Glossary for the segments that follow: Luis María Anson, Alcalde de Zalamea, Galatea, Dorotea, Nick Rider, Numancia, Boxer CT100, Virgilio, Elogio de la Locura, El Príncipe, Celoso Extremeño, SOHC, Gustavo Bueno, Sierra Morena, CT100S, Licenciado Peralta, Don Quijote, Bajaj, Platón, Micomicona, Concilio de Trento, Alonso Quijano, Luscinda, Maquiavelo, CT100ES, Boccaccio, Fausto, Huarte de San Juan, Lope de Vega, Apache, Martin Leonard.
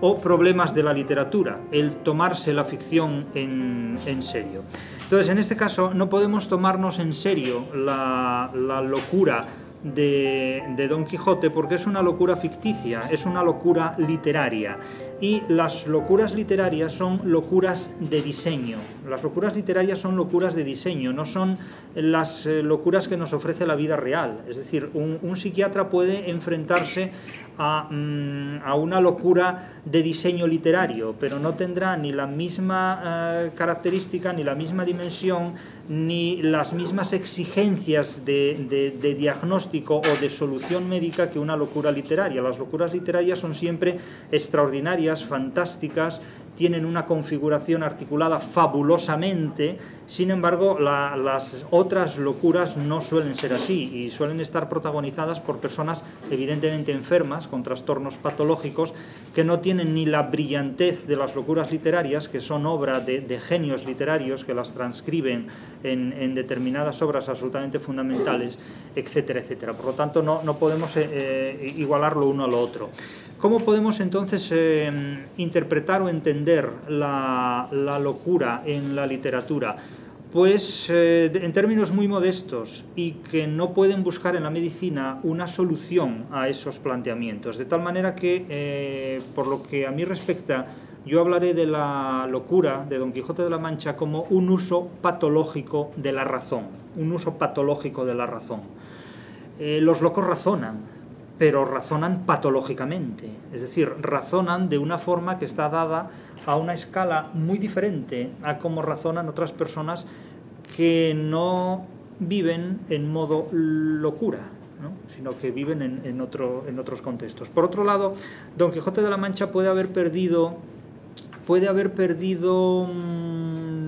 o problemas de la literatura, el tomarse la ficción en serio. Entonces, en este caso, no podemos tomarnos en serio la locura de Don Quijote, porque es una locura ficticia, es una locura literaria, y las locuras literarias son locuras de diseño. Las locuras literarias son locuras de diseño, no son las locuras que nos ofrece la vida real. Es decir, un psiquiatra puede enfrentarse a una locura de diseño literario, pero no tendrá ni la misma característica, ni la misma dimensión, ni las mismas exigencias de diagnóstico o de solución médica que una locura literaria. Las locuras literarias son siempre extraordinarias, fantásticas, tienen una configuración articulada fabulosamente. Sin embargo, las otras locuras no suelen ser así y suelen estar protagonizadas por personas evidentemente enfermas, con trastornos patológicos, que no tienen ni la brillantez de las locuras literarias, que son obra de genios literarios que las transcriben en determinadas obras absolutamente fundamentales, etcétera, etcétera. Por lo tanto, no podemos igualar lo uno a lo otro. ¿Cómo podemos entonces interpretar o entender la locura en la literatura? Pues en términos muy modestos y que no pueden buscar en la medicina una solución a esos planteamientos. De tal manera que, por lo que a mí respecta, yo hablaré de la locura de Don Quijote de la Mancha como un uso patológico de la razón. Un uso patológico de la razón. Los locos razonan, pero razonan patológicamente, es decir, razonan de una forma que está dada a una escala muy diferente a cómo razonan otras personas que no viven en modo locura, ¿no?, sino que viven en otros contextos. Por otro lado, Don Quijote de la Mancha puede haber perdido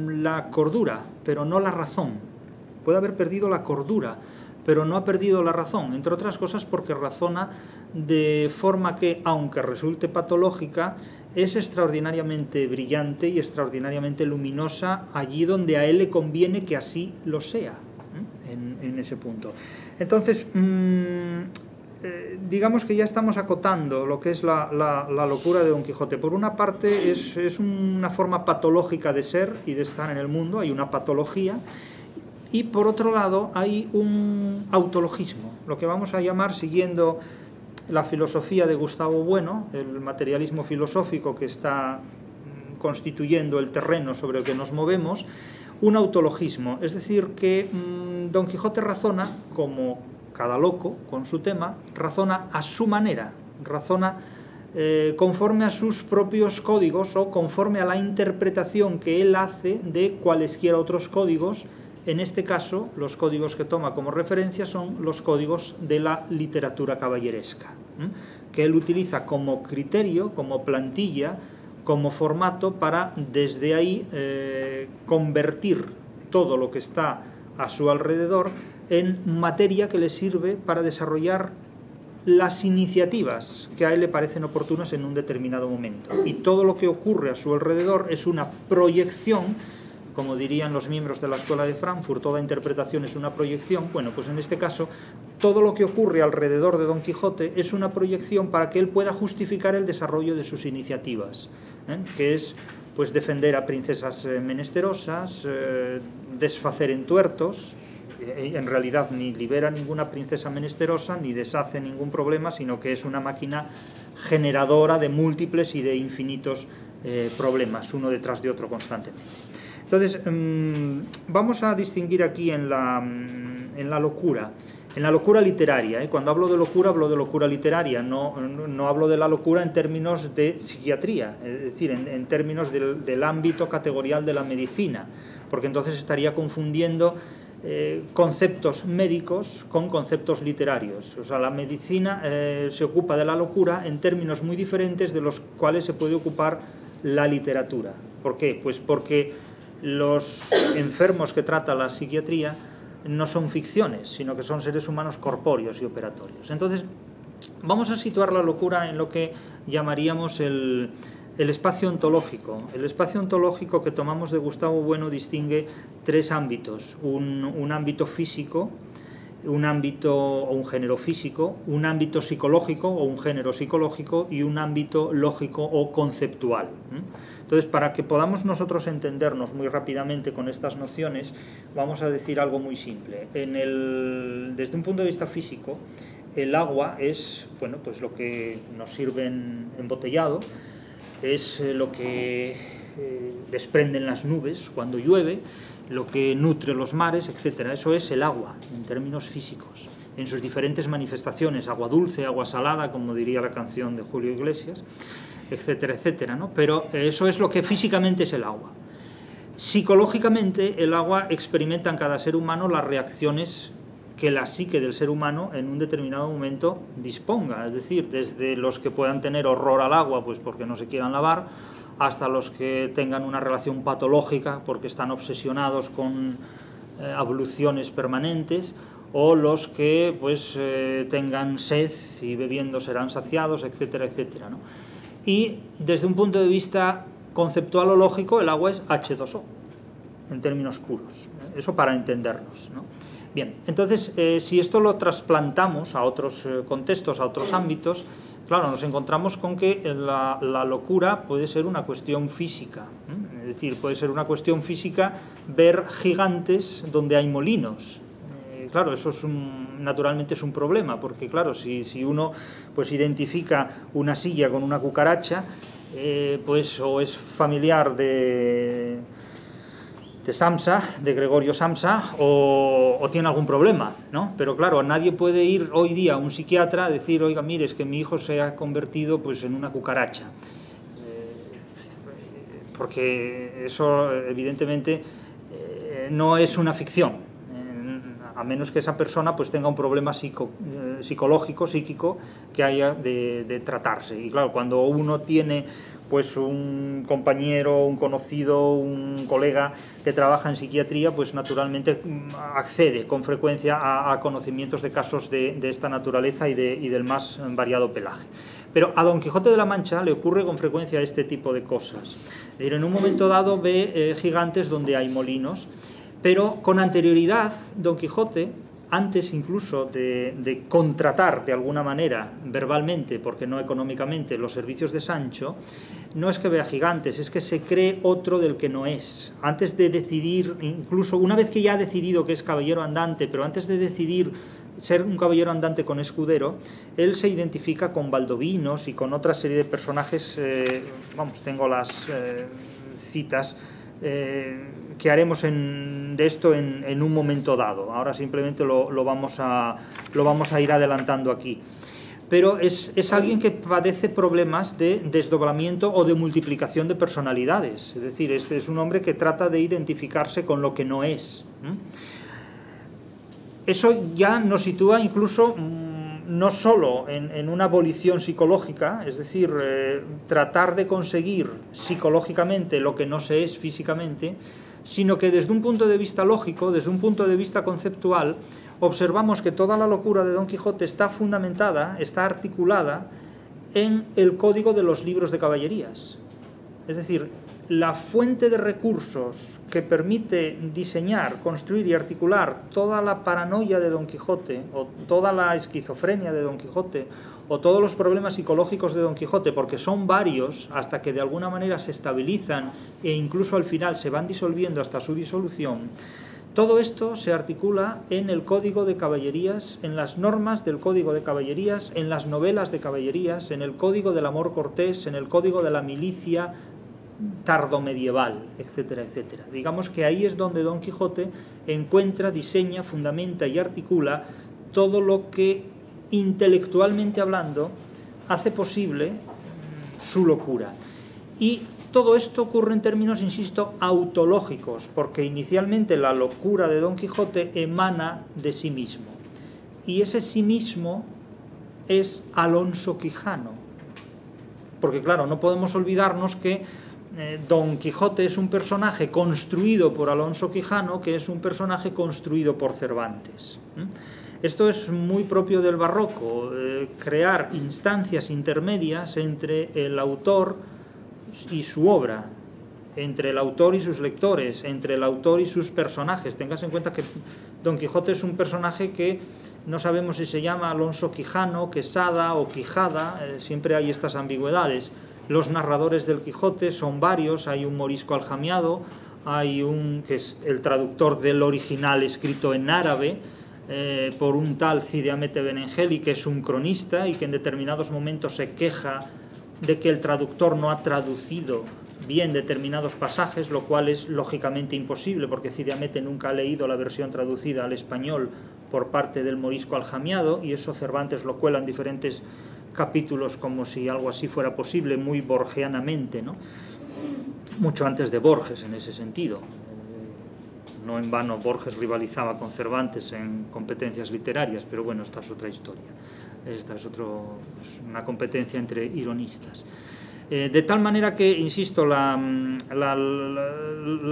la cordura, pero no la razón. Puede haber perdido la cordura, pero no ha perdido la razón, entre otras cosas porque razona de forma que, aunque resulte patológica, es extraordinariamente brillante y extraordinariamente luminosa allí donde a él le conviene que así lo sea, ¿eh?, en ese punto. Entonces, digamos que ya estamos acotando lo que es la locura de Don Quijote. Por una parte, es una forma patológica de ser y de estar en el mundo, hay una patología. Y por otro lado hay un autologismo, lo que vamos a llamar, siguiendo la filosofía de Gustavo Bueno, el materialismo filosófico que está constituyendo el terreno sobre el que nos movemos, un autologismo. Es decir, que Don Quijote razona, como cada loco con su tema, razona a su manera, razona conforme a sus propios códigos o conforme a la interpretación que él hace de cualesquiera otros códigos. En este caso, los códigos que toma como referencia son los códigos de la literatura caballeresca, que él utiliza como criterio, como plantilla, como formato para, desde ahí, convertir todo lo que está a su alrededor en materia que le sirve para desarrollar las iniciativas que a él le parecen oportunas en un determinado momento. Y todo lo que ocurre a su alrededor es una proyección. Como dirían los miembros de la Escuela de Frankfurt, toda interpretación es una proyección. Bueno, pues en este caso, todo lo que ocurre alrededor de Don Quijote es una proyección para que él pueda justificar el desarrollo de sus iniciativas, que es, pues, defender a princesas menesterosas, desfacer entuertos. En realidad ni libera ninguna princesa menesterosa, ni deshace ningún problema, sino que es una máquina generadora de múltiples y de infinitos problemas, uno detrás de otro constantemente. Entonces, vamos a distinguir aquí en la locura literaria. Cuando hablo de locura literaria, no hablo de la locura en términos de psiquiatría, es decir, en términos del ámbito categorial de la medicina, porque entonces estaría confundiendo conceptos médicos con conceptos literarios. O sea, la medicina se ocupa de la locura en términos muy diferentes de los cuales se puede ocupar la literatura. ¿Por qué? Pues porque los enfermos que trata la psiquiatría no son ficciones, sino que son seres humanos corpóreos y operatorios. Entonces, vamos a situar la locura en lo que llamaríamos el espacio ontológico. El espacio ontológico que tomamos de Gustavo Bueno distingue tres ámbitos. Un ámbito físico, un ámbito o un género físico, un ámbito psicológico o un género psicológico y un ámbito lógico o conceptual. Entonces, para que podamos nosotros entendernos muy rápidamente con estas nociones, vamos a decir algo muy simple. Desde un punto de vista físico, el agua es, bueno, pues lo que nos sirve embotellado, es lo que desprenden las nubes cuando llueve, lo que nutre los mares, etcétera. Eso es el agua, en términos físicos, en sus diferentes manifestaciones, agua dulce, agua salada, como diría la canción de Julio Iglesias, etcétera, etcétera, ¿no? Pero eso es lo que físicamente es el agua. Psicológicamente, el agua experimenta en cada ser humano las reacciones que la psique del ser humano en un determinado momento disponga, es decir, desde los que puedan tener horror al agua, pues porque no se quieran lavar, hasta los que tengan una relación patológica porque están obsesionados con abluciones permanentes, o los que pues tengan sed y bebiendo serán saciados, etcétera, etcétera, ¿no? Y desde un punto de vista conceptual o lógico, el agua es H2O, en términos puros, eso para entendernos, ¿no? Bien, entonces, si esto lo trasplantamos a otros contextos, a otros ámbitos, claro, nos encontramos con que la locura puede ser una cuestión física, ¿eh? Es decir, puede ser una cuestión física ver gigantes donde hay molinos. Claro, eso es naturalmente es un problema, porque claro, si uno pues identifica una silla con una cucaracha, pues o es familiar de Samsa, de Gregorio Samsa, o tiene algún problema, ¿no? Pero claro, nadie puede ir hoy día a un psiquiatra a decir, oiga, mire, es que mi hijo se ha convertido pues en una cucaracha, porque eso evidentemente no es una ficción, a menos que esa persona pues tenga un problema psicológico, psíquico, que haya de tratarse. Y claro, cuando uno tiene pues un compañero, un conocido, un colega que trabaja en psiquiatría, pues naturalmente accede con frecuencia a conocimientos de casos de esta naturaleza y del más variado pelaje. Pero a Don Quijote de la Mancha le ocurre con frecuencia este tipo de cosas. Es decir, en un momento dado ve gigantes donde hay molinos, pero con anterioridad Don Quijote, antes incluso de contratar de alguna manera verbalmente, porque no económicamente, los servicios de Sancho, no es que vea gigantes, es que se cree otro del que no es. Antes de decidir, incluso una vez que ya ha decidido que es caballero andante, pero antes de decidir ser un caballero andante con escudero, él se identifica con baldovinos y con otra serie de personajes, vamos, tengo las citas, que haremos de esto en un momento dado. Ahora simplemente lo vamos a ir adelantando aquí. Pero es alguien que padece problemas de desdoblamiento o de multiplicación de personalidades. Es decir, es un hombre que trata de identificarse con lo que no es. Eso ya nos sitúa incluso no solo en una abolición psicológica, es decir, tratar de conseguir psicológicamente lo que no se es físicamente, sino que desde un punto de vista lógico, desde un punto de vista conceptual, observamos que toda la locura de Don Quijote está fundamentada, está articulada en el código de los libros de caballerías. Es decir, la fuente de recursos que permite diseñar, construir y articular toda la paranoia de Don Quijote, o toda la esquizofrenia de Don Quijote, o todos los problemas psicológicos de Don Quijote, porque son varios hasta que de alguna manera se estabilizan e incluso al final se van disolviendo hasta su disolución, todo esto se articula en el código de caballerías, en las normas del código de caballerías, en las novelas de caballerías, en el código del amor cortés, en el código de la milicia tardomedieval, etcétera, etcétera. Digamos que ahí es donde Don Quijote encuentra, diseña, fundamenta y articula todo lo que, intelectualmente hablando, hace posible su locura. Y todo esto ocurre en términos, insisto, autológicos, porque inicialmente la locura de Don Quijote emana de sí mismo. Y ese sí mismo es Alonso Quijano. Porque claro, no podemos olvidarnos que Don Quijote es un personaje construido por Alonso Quijano, que es un personaje construido por Cervantes. Esto es muy propio del barroco, crear instancias intermedias entre el autor y su obra, entre el autor y sus lectores, entre el autor y sus personajes. Tengas en cuenta que Don Quijote es un personaje que no sabemos si se llama Alonso Quijano, Quesada o Quijada, siempre hay estas ambigüedades. Los narradores del Quijote son varios, hay un morisco aljamiado, hay un que es el traductor del original escrito en árabe por un tal Cide Hamete Benengeli, que es un cronista y que en determinados momentos se queja de que el traductor no ha traducido bien determinados pasajes, lo cual es lógicamente imposible porque Cide Hamete nunca ha leído la versión traducida al español por parte del morisco aljamiado, y eso Cervantes lo cuela en diferentes capítulos como si algo así fuera posible, muy borgianamente, ¿no? Mucho antes de Borges en ese sentido. No en vano Borges rivalizaba con Cervantes en competencias literarias, pero bueno, esta es otra historia. Esta es una competencia entre ironistas. De tal manera que, insisto, la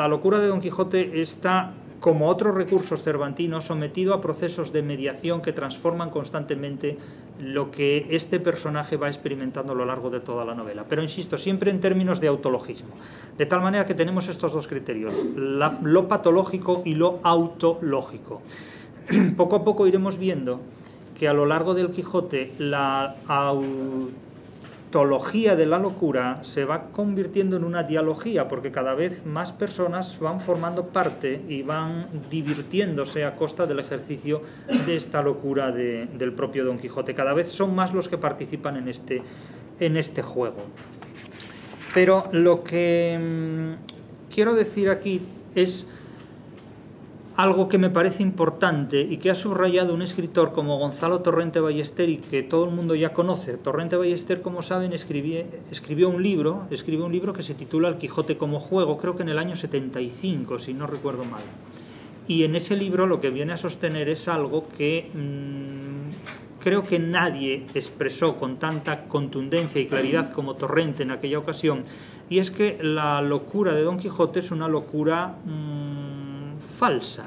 locura de Don Quijote está, como otros recursos cervantinos, sometido a procesos de mediación que transforman constantemente lo que este personaje va experimentando a lo largo de toda la novela. Pero, insisto, siempre en términos de autologismo. De tal manera que tenemos estos dos criterios, lo patológico y lo autológico. Poco a poco iremos viendo que a lo largo del Quijote la autología de la locura se va convirtiendo en una dialogía, porque cada vez más personas van formando parte y van divirtiéndose a costa del ejercicio de esta locura del propio Don Quijote. Cada vez son más los que participan en este juego. Pero lo que quiero decir aquí es algo que me parece importante y que ha subrayado un escritor como Gonzalo Torrente Ballester y que todo el mundo ya conoce. Torrente Ballester, como saben, escribió un libro que se titula El Quijote como juego, creo que en el año 75, si no recuerdo mal. Y en ese libro lo que viene a sostener es algo que creo que nadie expresó con tanta contundencia y claridad como Torrente en aquella ocasión, y es que la locura de Don Quijote es una locura falsa.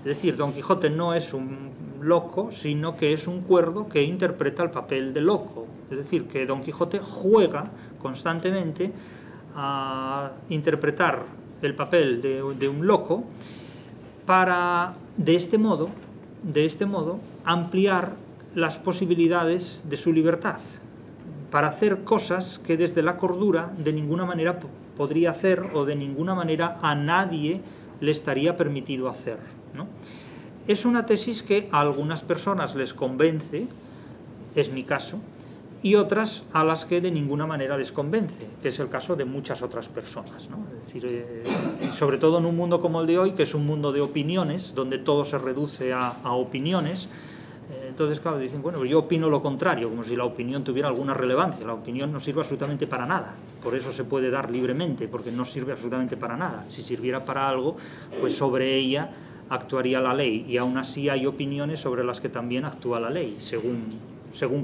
Es decir, Don Quijote no es un loco, sino que es un cuerdo que interpreta el papel de loco. Es decir, que Don Quijote juega constantemente a interpretar el papel de un loco para, de este modo, ampliar las posibilidades de su libertad, para hacer cosas que desde la cordura de ninguna manera podría hacer o de ninguna manera a nadie le estaría permitido hacer, ¿no? Es una tesis que a algunas personas les convence, es mi caso, y otras a las que de ninguna manera les convence, que es el caso de muchas otras personas, ¿no? Es decir, sobre todo en un mundo como el de hoy, que es un mundo de opiniones, donde todo se reduce a opiniones. Entonces, claro, dicen, bueno, yo opino lo contrario, como si la opinión tuviera alguna relevancia. La opinión no sirve absolutamente para nada, por eso se puede dar libremente, porque no sirve absolutamente para nada. Si sirviera para algo, pues sobre ella actuaría la ley, y aún así hay opiniones sobre las que también actúa la ley, según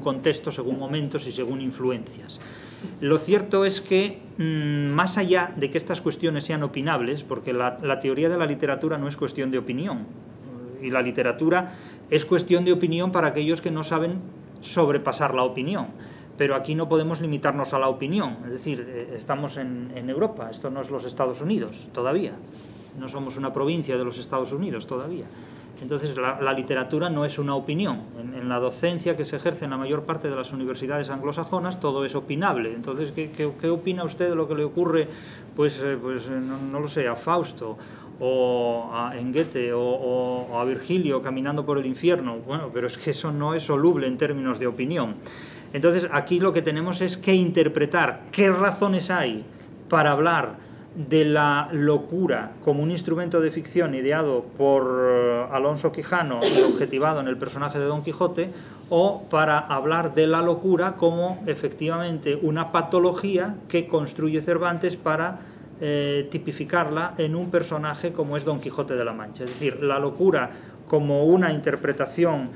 contexto, según momentos y según influencias. Lo cierto es que, más allá de que estas cuestiones sean opinables, porque la teoría de la literatura no es cuestión de opinión, y la literatura es cuestión de opinión para aquellos que no saben sobrepasar la opinión, pero aquí no podemos limitarnos a la opinión. Es decir, estamos en Europa, esto no es los Estados Unidos todavía, no somos una provincia de los Estados Unidos todavía. Entonces la literatura no es una opinión. En la docencia que se ejerce en la mayor parte de las universidades anglosajonas todo es opinable. Entonces, ¿qué opina usted de lo que le ocurre? Pues no lo sé, a Fausto o en Goethe o a Virgilio caminando por el infierno. Bueno, pero es que eso no es soluble en términos de opinión. Entonces aquí lo que tenemos es que interpretar qué razones hay para hablar de la locura como un instrumento de ficción ideado por Alonso Quijano y objetivado en el personaje de Don Quijote, o para hablar de la locura como efectivamente una patología que construye Cervantes para tipificarla en un personaje como es Don Quijote de la Mancha. Es decir, la locura como una interpretación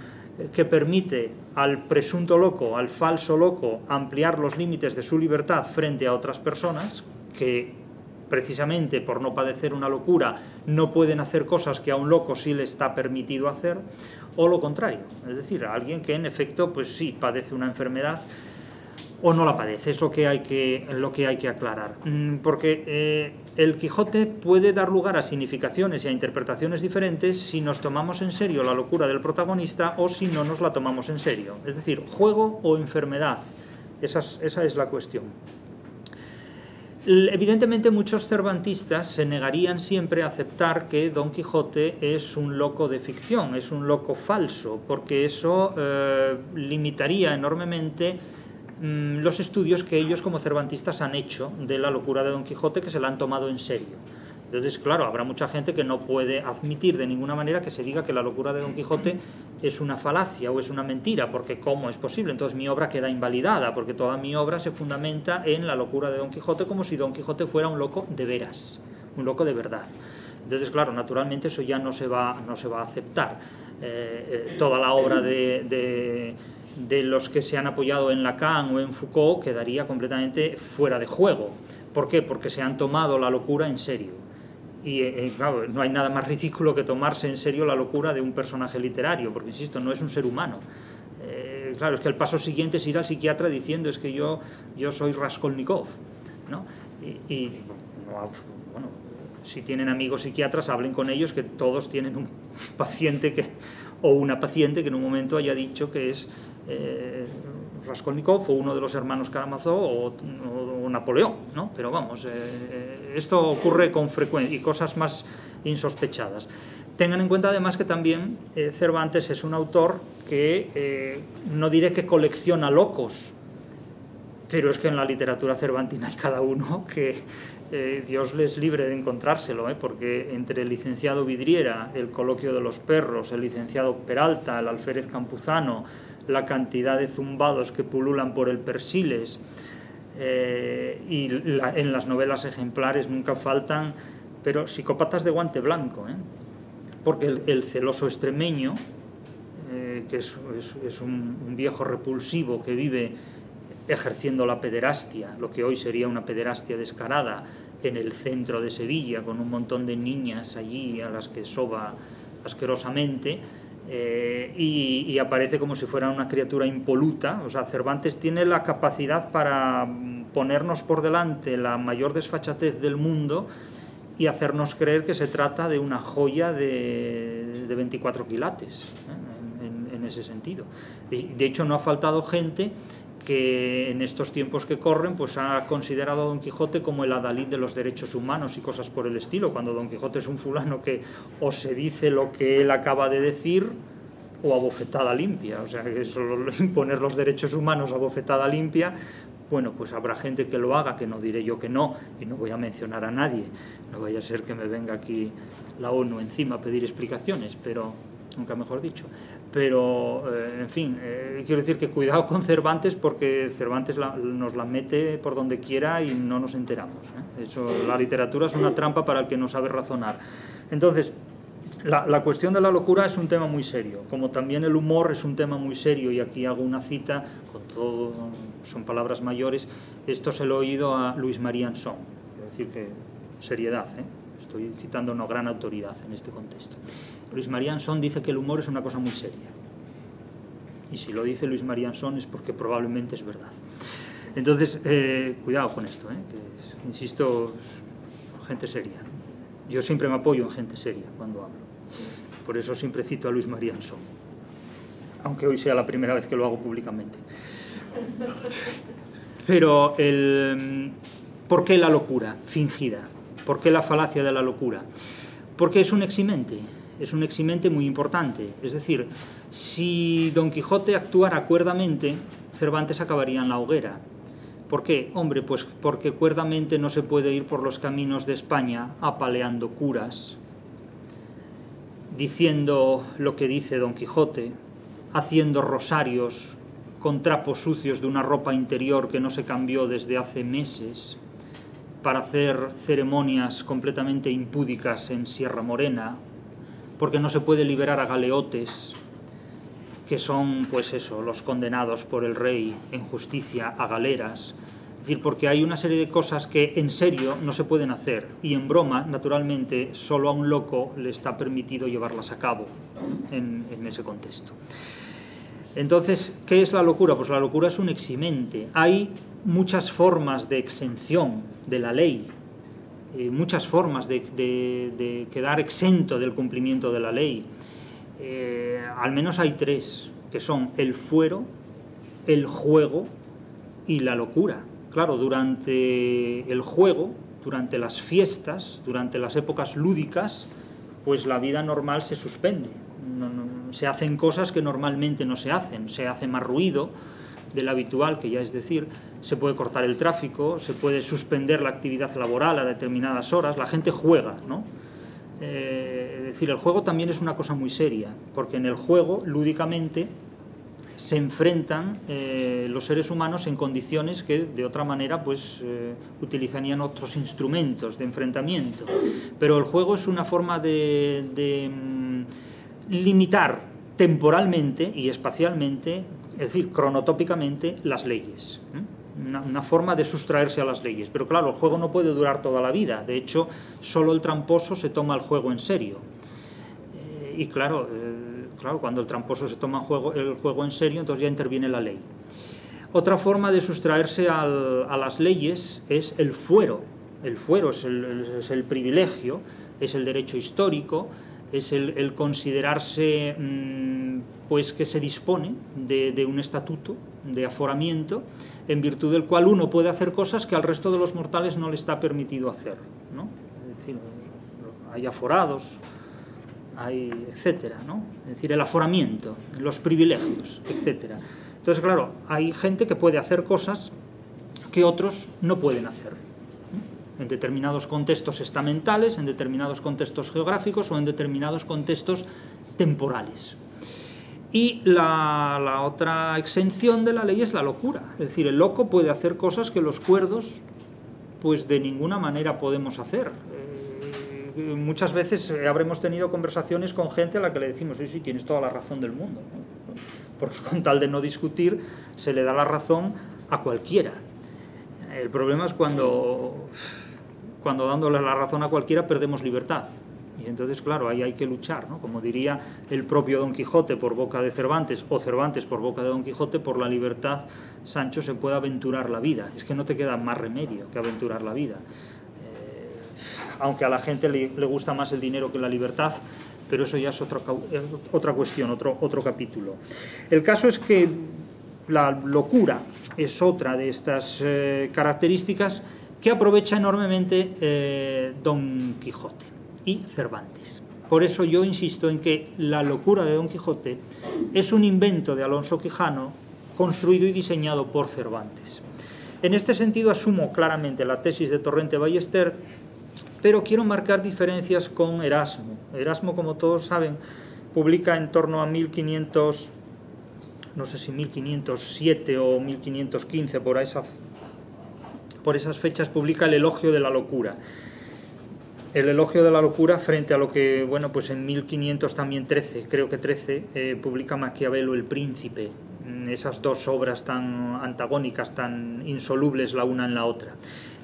que permite al presunto loco, al falso loco, ampliar los límites de su libertad frente a otras personas que, precisamente por no padecer una locura, no pueden hacer cosas que a un loco sí le está permitido hacer, o lo contrario, es decir, a alguien que en efecto, pues sí, padece una enfermedad o no la padece, es lo que hay que aclarar, porque el Quijote puede dar lugar a significaciones y a interpretaciones diferentes si nos tomamos en serio la locura del protagonista o si no nos la tomamos en serio, es decir, juego o enfermedad, esa es la cuestión. Evidentemente muchos cervantistas se negarían siempre a aceptar que Don Quijote es un loco de ficción, es un loco falso, porque eso limitaría enormemente los estudios que ellos como cervantistas han hecho de la locura de Don Quijote, que se la han tomado en serio. Entonces, claro, habrá mucha gente que no puede admitir de ninguna manera que se diga que la locura de Don Quijote es una falacia o es una mentira, porque ¿cómo es posible? Entonces mi obra queda invalidada, porque toda mi obra se fundamenta en la locura de Don Quijote, como si Don Quijote fuera un loco de veras, un loco de verdad. Entonces, claro, naturalmente eso ya no se va a aceptar. Toda la obra de los que se han apoyado en Lacan o en Foucault quedaría completamente fuera de juego. ¿Por qué? Porque se han tomado la locura en serio. Y claro, no hay nada más ridículo que tomarse en serio la locura de un personaje literario, porque insisto, no es un ser humano. Claro, es que el paso siguiente es ir al psiquiatra diciendo es que yo soy Raskolnikov, ¿no? Y bueno, si tienen amigos psiquiatras, hablen con ellos, que todos tienen un paciente que, o una paciente que en un momento haya dicho que es Raskolnikov o uno de los hermanos Karamazov o Napoleón, ¿no? Pero vamos, esto ocurre con frecuencia y cosas más insospechadas. Tengan en cuenta además que también Cervantes es un autor que no diré que colecciona locos, pero es que en la literatura cervantina hay cada uno que Dios les libre de encontrárselo, porque entre el licenciado Vidriera, el coloquio de los perros, el licenciado Peralta, el alférez Campuzano, la cantidad de zumbados que pululan por el Persiles, y en las novelas ejemplares nunca faltan, pero psicópatas de guante blanco, porque el celoso extremeño, que es un viejo repulsivo que vive ejerciendo la pederastia, lo que hoy sería una pederastia descarada, en el centro de Sevilla, con un montón de niñas allí a las que soba asquerosamente, y aparece como si fuera una criatura impoluta. O sea, Cervantes tiene la capacidad para ponernos por delante la mayor desfachatez del mundo y hacernos creer que se trata de una joya de 24 quilates, en ese sentido. De hecho, no ha faltado gente que en estos tiempos que corren pues ha considerado a Don Quijote como el adalid de los derechos humanos y cosas por el estilo, cuando Don Quijote es un fulano que o se dice lo que él acaba de decir o a bofetada limpia. O sea, que solo imponer los derechos humanos a bofetada limpia, bueno, pues habrá gente que lo haga, que no diré yo que no, y no voy a mencionar a nadie, no vaya a ser que me venga aquí la ONU encima a pedir explicaciones, pero nunca mejor dicho. Pero, en fin, quiero decir que cuidado con Cervantes, porque Cervantes nos la mete por donde quiera y no nos enteramos, Eso, la literatura es una trampa para el que no sabe razonar. Entonces, la cuestión de la locura es un tema muy serio, como también el humor es un tema muy serio, y aquí hago una cita, con todo, son palabras mayores, esto se lo he oído a Luis María Anson, es decir, que seriedad, Estoy citando una gran autoridad en este contexto. Luis María Anson dice que el humor es una cosa muy seria. Y si lo dice Luis María Anson es porque probablemente es verdad. Entonces, cuidado con esto, que, insisto, gente seria. Yo siempre me apoyo en gente seria cuando hablo. Por eso siempre cito a Luis María Anson. Aunque hoy sea la primera vez que lo hago públicamente. Pero, ¿por qué la locura fingida? ¿Por qué la falacia de la locura? Porque es un eximente. Es un eximente muy importante, es decir, si Don Quijote actuara cuerdamente, Cervantes acabaría en la hoguera. ¿Por qué? Hombre, pues porque cuerdamente no se puede ir por los caminos de España apaleando curas, diciendo lo que dice Don Quijote, haciendo rosarios con trapos sucios de una ropa interior que no se cambió desde hace meses, para hacer ceremonias completamente impúdicas en Sierra Morena, porque no se puede liberar a galeotes, que son, pues eso, los condenados por el rey en justicia a galeras. Es decir, porque hay una serie de cosas que en serio no se pueden hacer, y en broma, naturalmente, solo a un loco le está permitido llevarlas a cabo en ese contexto. Entonces, ¿qué es la locura? Pues la locura es un eximente. Hay muchas formas de exención de la ley, muchas formas de quedar exento del cumplimiento de la ley. Al menos hay tres, que son el fuero, el juego y la locura. Claro, durante el juego, durante las fiestas, durante las épocas lúdicas, pues la vida normal se suspende. Se hacen cosas que normalmente no se hacen, se hace más ruido del habitual, que ya es decir, se puede cortar el tráfico, se puede suspender la actividad laboral a determinadas horas, la gente juega, ¿no? Es decir, el juego también es una cosa muy seria, porque en el juego, lúdicamente, se enfrentan los seres humanos en condiciones que de otra manera pues utilizarían otros instrumentos de enfrentamiento. Pero el juego es una forma de limitar temporalmente y espacialmente, es decir, cronotópicamente, las leyes. Una forma de sustraerse a las leyes. Pero claro, el juego no puede durar toda la vida. De hecho, solo el tramposo se toma el juego en serio. Y claro... Claro, cuando el tramposo se toma el juego en serio, entonces ya interviene la ley. Otra forma de sustraerse a las leyes es el fuero. El fuero es el privilegio, es el derecho histórico, es el considerarse pues que se dispone de un estatuto de aforamiento en virtud del cual uno puede hacer cosas que al resto de los mortales no le está permitido hacer, ¿no? Es decir, hay aforados... etcétera, ¿no? Es decir, el aforamiento, los privilegios, etcétera. Entonces, claro, hay gente que puede hacer cosas que otros no pueden hacer, ¿eh? En determinados contextos estamentales, en determinados contextos geográficos o en determinados contextos temporales. Y la otra exención de la ley es la locura. Es decir, el loco puede hacer cosas que los cuerdos, pues de ninguna manera podemos hacer. Muchas veces habremos tenido conversaciones con gente a la que le decimos, sí, sí, tienes toda la razón del mundo, ¿no? Porque con tal de no discutir se le da la razón a cualquiera. El problema es cuando dándole la razón a cualquiera perdemos libertad. Y entonces, claro, ahí hay que luchar, ¿no? Como diría el propio Don Quijote por boca de Cervantes, o Cervantes por boca de Don Quijote, por la libertad, Sancho, se puede aventurar la vida. Es que no te queda más remedio que aventurar la vida. Aunque a la gente le gusta más el dinero que la libertad, pero eso ya es otra cuestión, otro capítulo. El caso es que la locura es otra de estas características que aprovecha enormemente Don Quijote y Cervantes. Por eso yo insisto en que la locura de Don Quijote es un invento de Alonso Quijano, construido y diseñado por Cervantes. En este sentido asumo claramente la tesis de Torrente Ballester, pero quiero marcar diferencias con Erasmo. Erasmo, como todos saben, publica en torno a 1500, no sé si 1507 o 1515, por esas fechas publica el Elogio de la Locura. El Elogio de la Locura frente a lo que, bueno, pues en 1513, creo que 13, publica Maquiavelo el Príncipe. Esas dos obras tan antagónicas, tan insolubles la una en la otra.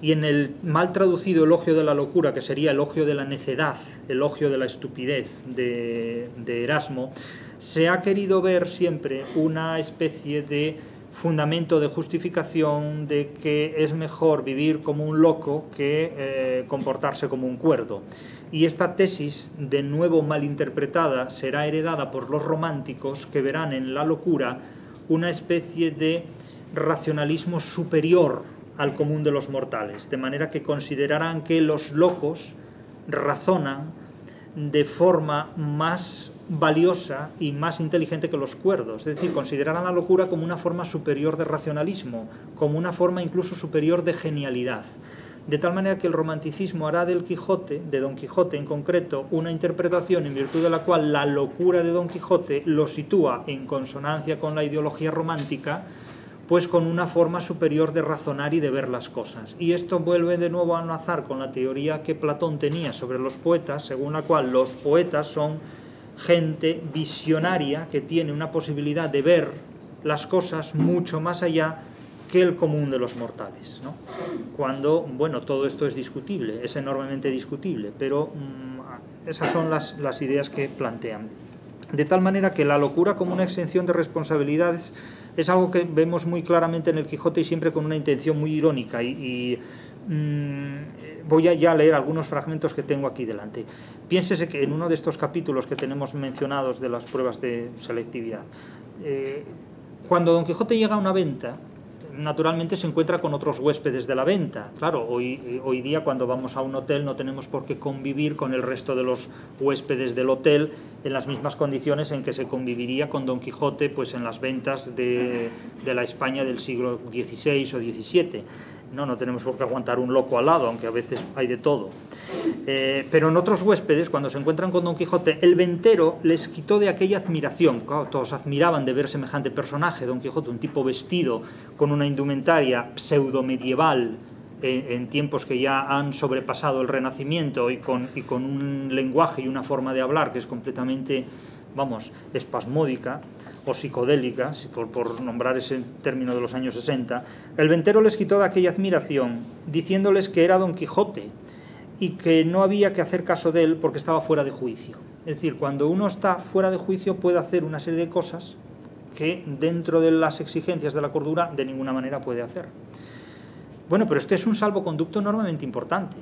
Y en el mal traducido Elogio de la Locura, que sería Elogio de la Necedad, Elogio de la Estupidez de Erasmo, se ha querido ver siempre una especie de fundamento de justificación de que es mejor vivir como un loco que comportarse como un cuerdo. Y esta tesis, de nuevo malinterpretada, será heredada por los románticos, que verán en la locura una especie de racionalismo superior al común de los mortales, de manera que considerarán que los locos razonan de forma más valiosa y más inteligente que los cuerdos. Es decir, considerarán la locura como una forma superior de racionalismo, como una forma incluso superior de genialidad. De tal manera que el romanticismo hará del Quijote, de Don Quijote en concreto, una interpretación en virtud de la cual la locura de Don Quijote lo sitúa en consonancia con la ideología romántica, pues con una forma superior de razonar y de ver las cosas. Y esto vuelve de nuevo a enlazar con la teoría que Platón tenía sobre los poetas, según la cual los poetas son gente visionaria que tiene una posibilidad de ver las cosas mucho más allá que el común de los mortales, ¿no? Cuando, bueno, todo esto es discutible, es enormemente discutible, pero esas son las ideas que plantean. de tal manera que la locura como una exención de responsabilidades es algo que vemos muy claramente en el Quijote y siempre con una intención muy irónica. Voy a ya leer algunos fragmentos que tengo aquí delante. Piénsese que en uno de estos capítulos que tenemos mencionados de las pruebas de selectividad, cuando Don Quijote llega a una venta, naturalmente se encuentra con otros huéspedes de la venta. Claro, hoy día cuando vamos a un hotel no tenemos por qué convivir con el resto de los huéspedes del hotel en las mismas condiciones en que se conviviría con Don Quijote pues en las ventas de la España del siglo XVI o XVII. No tenemos por qué aguantar un loco al lado, aunque a veces hay de todo. Pero en otros huéspedes, cuando se encuentran con Don Quijote, el ventero les quitó de aquella admiración. Claro, todos admiraban de ver semejante personaje, Don Quijote, un tipo vestido con una indumentaria pseudomedieval en tiempos que ya han sobrepasado el Renacimiento y con un lenguaje y una forma de hablar que es completamente, vamos, espasmódica o psicodélica, por nombrar ese término de los años 60, el ventero les quitó de aquella admiración, diciéndoles que era Don Quijote y que no había que hacer caso de él porque estaba fuera de juicio. Es decir, cuando uno está fuera de juicio puede hacer una serie de cosas que dentro de las exigencias de la cordura de ninguna manera puede hacer. Bueno, pero este es un salvoconducto enormemente importante.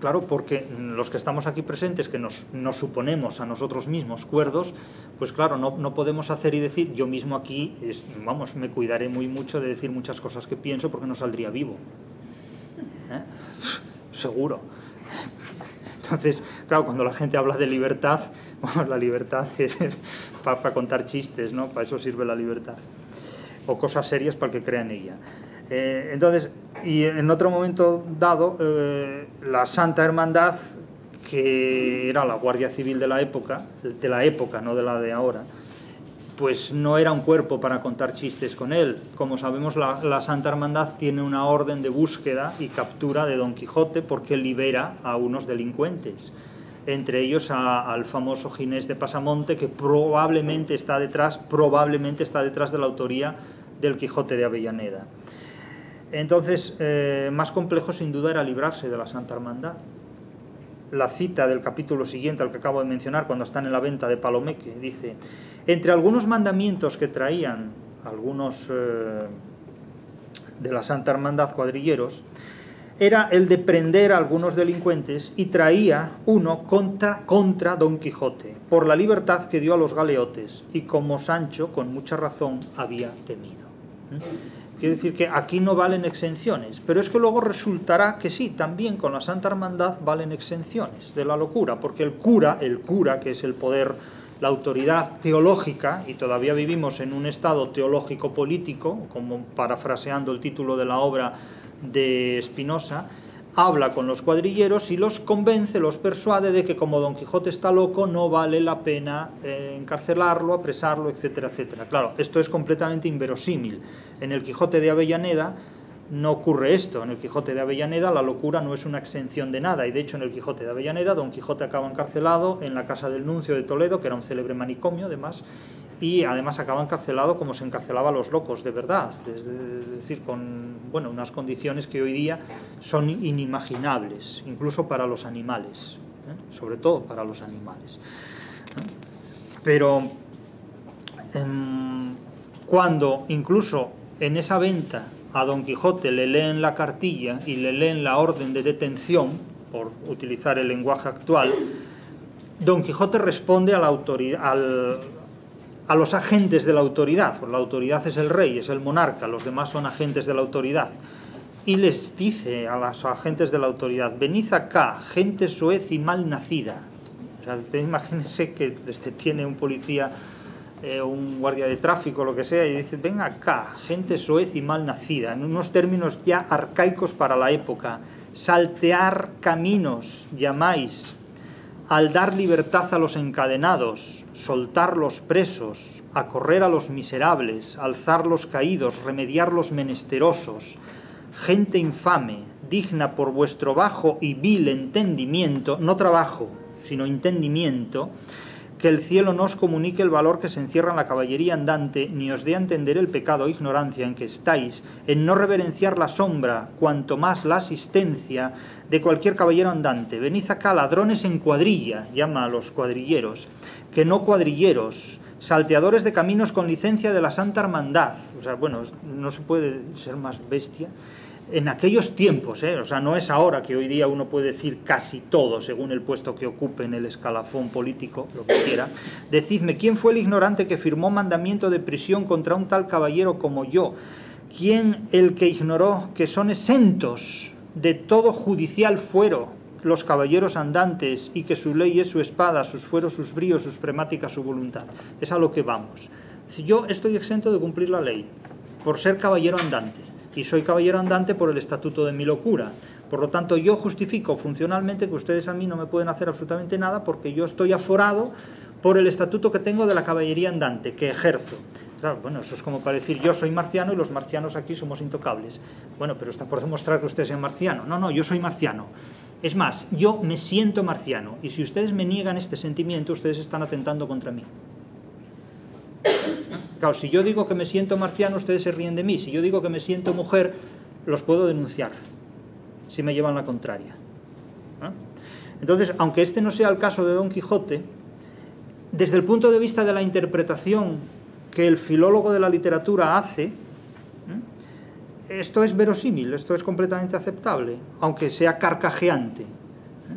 Claro, porque los que estamos aquí presentes, que nos suponemos a nosotros mismos cuerdos, pues claro, no podemos hacer y decir, yo mismo aquí, vamos, me cuidaré muy mucho de decir muchas cosas que pienso porque no saldría vivo. Seguro. Entonces, claro, cuando la gente habla de libertad, bueno, la libertad es para contar chistes, ¿no? Para eso sirve la libertad. O cosas serias para el que crea en ella. Entonces, y en otro momento dado, la Santa Hermandad, que era la Guardia Civil de la época, no de la de ahora, pues no era un cuerpo para contar chistes con él. Como sabemos, la Santa Hermandad tiene una orden de búsqueda y captura de Don Quijote porque libera a unos delincuentes, entre ellos al famoso Ginés de Pasamonte, que probablemente está detrás de la autoría del Quijote de Avellaneda. Entonces, más complejo sin duda era librarse de la Santa Hermandad. La cita del capítulo siguiente al que acabo de mencionar, cuando están en la venta de Palomeque, dice: entre algunos mandamientos que traían algunos de la Santa Hermandad cuadrilleros, era el de prender a algunos delincuentes, y traía uno contra Don Quijote, por la libertad que dio a los galeotes, y como Sancho, con mucha razón, había temido. Quiere decir que aquí no valen exenciones, pero es que luego resultará que sí, también con la Santa Hermandad valen exenciones de la locura, porque el cura, que es el poder, la autoridad teológica, y todavía vivimos en un estado teológico-político, como parafraseando el título de la obra de Spinoza, habla con los cuadrilleros y los convence, los persuade de que como Don Quijote está loco no vale la pena encarcelarlo, apresarlo, etcétera, etcétera. Claro, esto es completamente inverosímil. En el Quijote de Avellaneda no ocurre esto. En el Quijote de Avellaneda la locura no es una exención de nada, y de hecho en el Quijote de Avellaneda Don Quijote acaba encarcelado en la casa del nuncio de Toledo, que era un célebre manicomio además, y además acaba encarcelado como se encarcelaba a los locos de verdad, es decir, con unas condiciones que hoy día son inimaginables, incluso para los animales, sobre todo para los animales. Pero cuando incluso en esa venta a Don Quijote le leen la cartilla y le leen la orden de detención, por utilizar el lenguaje actual, Don Quijote responde a la autoridad, a los agentes de la autoridad, porque la autoridad es el rey, es el monarca, los demás son agentes de la autoridad, y les dice a los agentes de la autoridad: venid acá, gente soez y mal nacida. O sea, imagínense que tiene un policía, un guardia de tráfico, lo que sea, y dice: ven acá, gente soez y mal nacida, en unos términos ya arcaicos para la época. Saltear caminos llamáis al dar libertad a los encadenados, soltar los presos, acorrer a los miserables, alzar los caídos, remediar los menesterosos, gente infame, digna por vuestro bajo y vil entendimiento, no trabajo, sino entendimiento, que el cielo no os comunique el valor que se encierra en la caballería andante, ni os dé a entender el pecado o ignorancia en que estáis, en no reverenciar la sombra, cuanto más la asistencia de cualquier caballero andante. Venid acá, ladrones en cuadrilla, llama a los cuadrilleros, que no cuadrilleros, salteadores de caminos con licencia de la Santa Hermandad. O sea, bueno, no se puede ser más bestia. En aquellos tiempos, o sea, no es ahora que hoy día uno puede decir casi todo según el puesto que ocupe en el escalafón político, lo que quiera. Decidme, ¿quién fue el ignorante que firmó mandamiento de prisión contra un tal caballero como yo? ¿Quién el que ignoró que son exentos de todo judicial fuero los caballeros andantes y que su ley es su espada, sus fueros, sus bríos, sus premáticas, su voluntad? Es a lo que vamos. Si yo estoy exento de cumplir la ley por ser caballero andante, y soy caballero andante por el estatuto de mi locura. Por lo tanto, yo justifico funcionalmente que ustedes a mí no me pueden hacer absolutamente nada porque yo estoy aforado por el estatuto que tengo de la caballería andante, que ejerzo. Claro, bueno, eso es como para decir, yo soy marciano y los marcianos aquí somos intocables. Bueno, pero está por demostrar que ustedes sean marciano. No, no, yo soy marciano. Es más, yo me siento marciano. Y si ustedes me niegan este sentimiento, ustedes están atentando contra mí. Claro, si yo digo que me siento marciano, ustedes se ríen de mí. Si yo digo que me siento mujer, los puedo denunciar, si me llevan la contraria. ¿Eh? Entonces, aunque este no sea el caso de Don Quijote, desde el punto de vista de la interpretación que el filólogo de la literatura hace, esto es verosímil, esto es completamente aceptable, aunque sea carcajeante.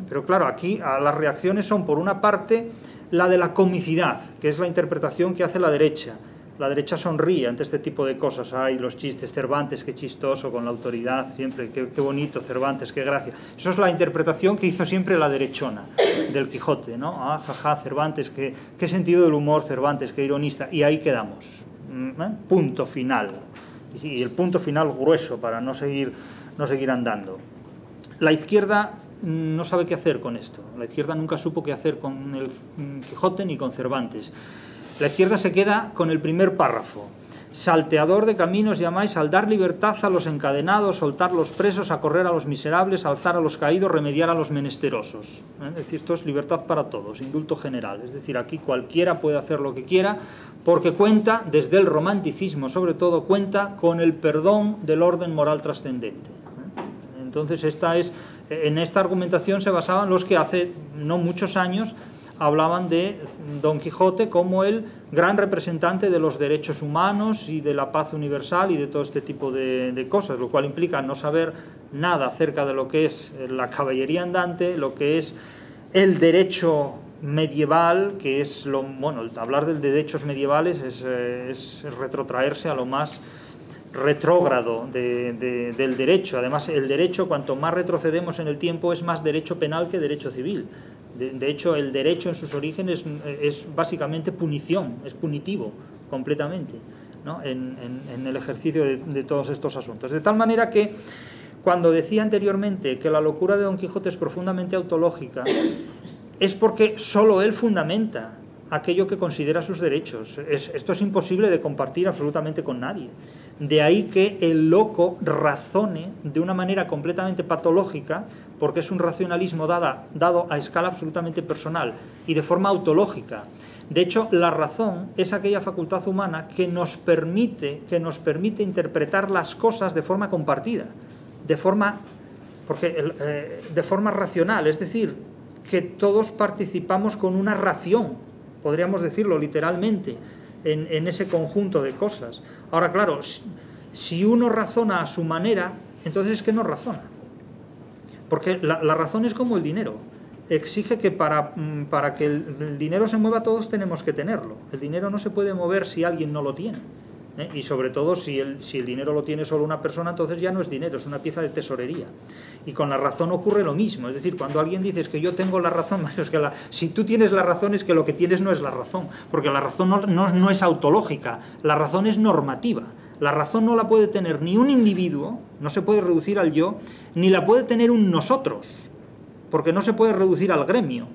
Pero claro, aquí las reacciones son, por una parte, la de la comicidad, que es la interpretación que hace la derecha. La derecha sonríe ante este tipo de cosas. Ay, los chistes, Cervantes, qué chistoso, con la autoridad siempre, qué bonito Cervantes, qué gracia. Eso es la interpretación que hizo siempre la derechona del Quijote, ¿no? Ah, jaja, Cervantes, qué sentido del humor, Cervantes, qué ironista. Y ahí quedamos. ¿Eh? Punto final. Y el punto final grueso para no seguir andando. La izquierda no sabe qué hacer con esto. La izquierda nunca supo qué hacer con el Quijote ni con Cervantes. La izquierda se queda con el primer párrafo. Salteador de caminos llamáis al dar libertad a los encadenados, soltar los presos, acorrer a los miserables, alzar a los caídos, remediar a los menesterosos. Es decir, esto es libertad para todos, indulto general. Es decir, aquí cualquiera puede hacer lo que quiera, porque cuenta, desde el romanticismo sobre todo, cuenta con el perdón del orden moral trascendente. Entonces, en esta argumentación se basaban los que hace no muchos años hablaban de Don Quijote como el gran representante de los derechos humanos y de la paz universal y de todo este tipo de cosas, lo cual implica no saber nada acerca de lo que es la caballería andante, lo que es el derecho medieval, que es bueno, hablar de derechos medievales es retrotraerse a lo más retrógrado del derecho. Además, el derecho, cuanto más retrocedemos en el tiempo, es más derecho penal que derecho civil. De hecho, el derecho en sus orígenes es básicamente punición, es punitivo completamente, ¿no? en el ejercicio de todos estos asuntos. De tal manera que, cuando decía anteriormente que la locura de Don Quijote es profundamente autológica, es porque solo él fundamenta aquello que considera sus derechos. Esto es imposible de compartir absolutamente con nadie. De ahí que el loco razone de una manera completamente patológica, porque es un racionalismo dado a escala absolutamente personal y de forma autológica. De hecho, la razón es aquella facultad humana que nos permite interpretar las cosas de forma compartida, de forma racional, es decir, que todos participamos con una ración, podríamos decirlo literalmente, en ese conjunto de cosas. Ahora, claro, si uno razona a su manera, entonces es que no razona. Porque la razón es como el dinero. Exige que para que el dinero se mueva todos tenemos que tenerlo. El dinero no se puede mover si alguien no lo tiene. ¿Eh? Y sobre todo si el dinero lo tiene solo una persona, entonces ya no es dinero, es una pieza de tesorería. Y con la razón ocurre lo mismo. Es decir, cuando alguien dice es que yo tengo la razón, es que si tú tienes la razón es que lo que tienes no es la razón. Porque la razón no es autológica, la razón es normativa. La razón no la puede tener ni un individuo, no se puede reducir al yo, ni la puede tener un nosotros, porque no se puede reducir al gremio.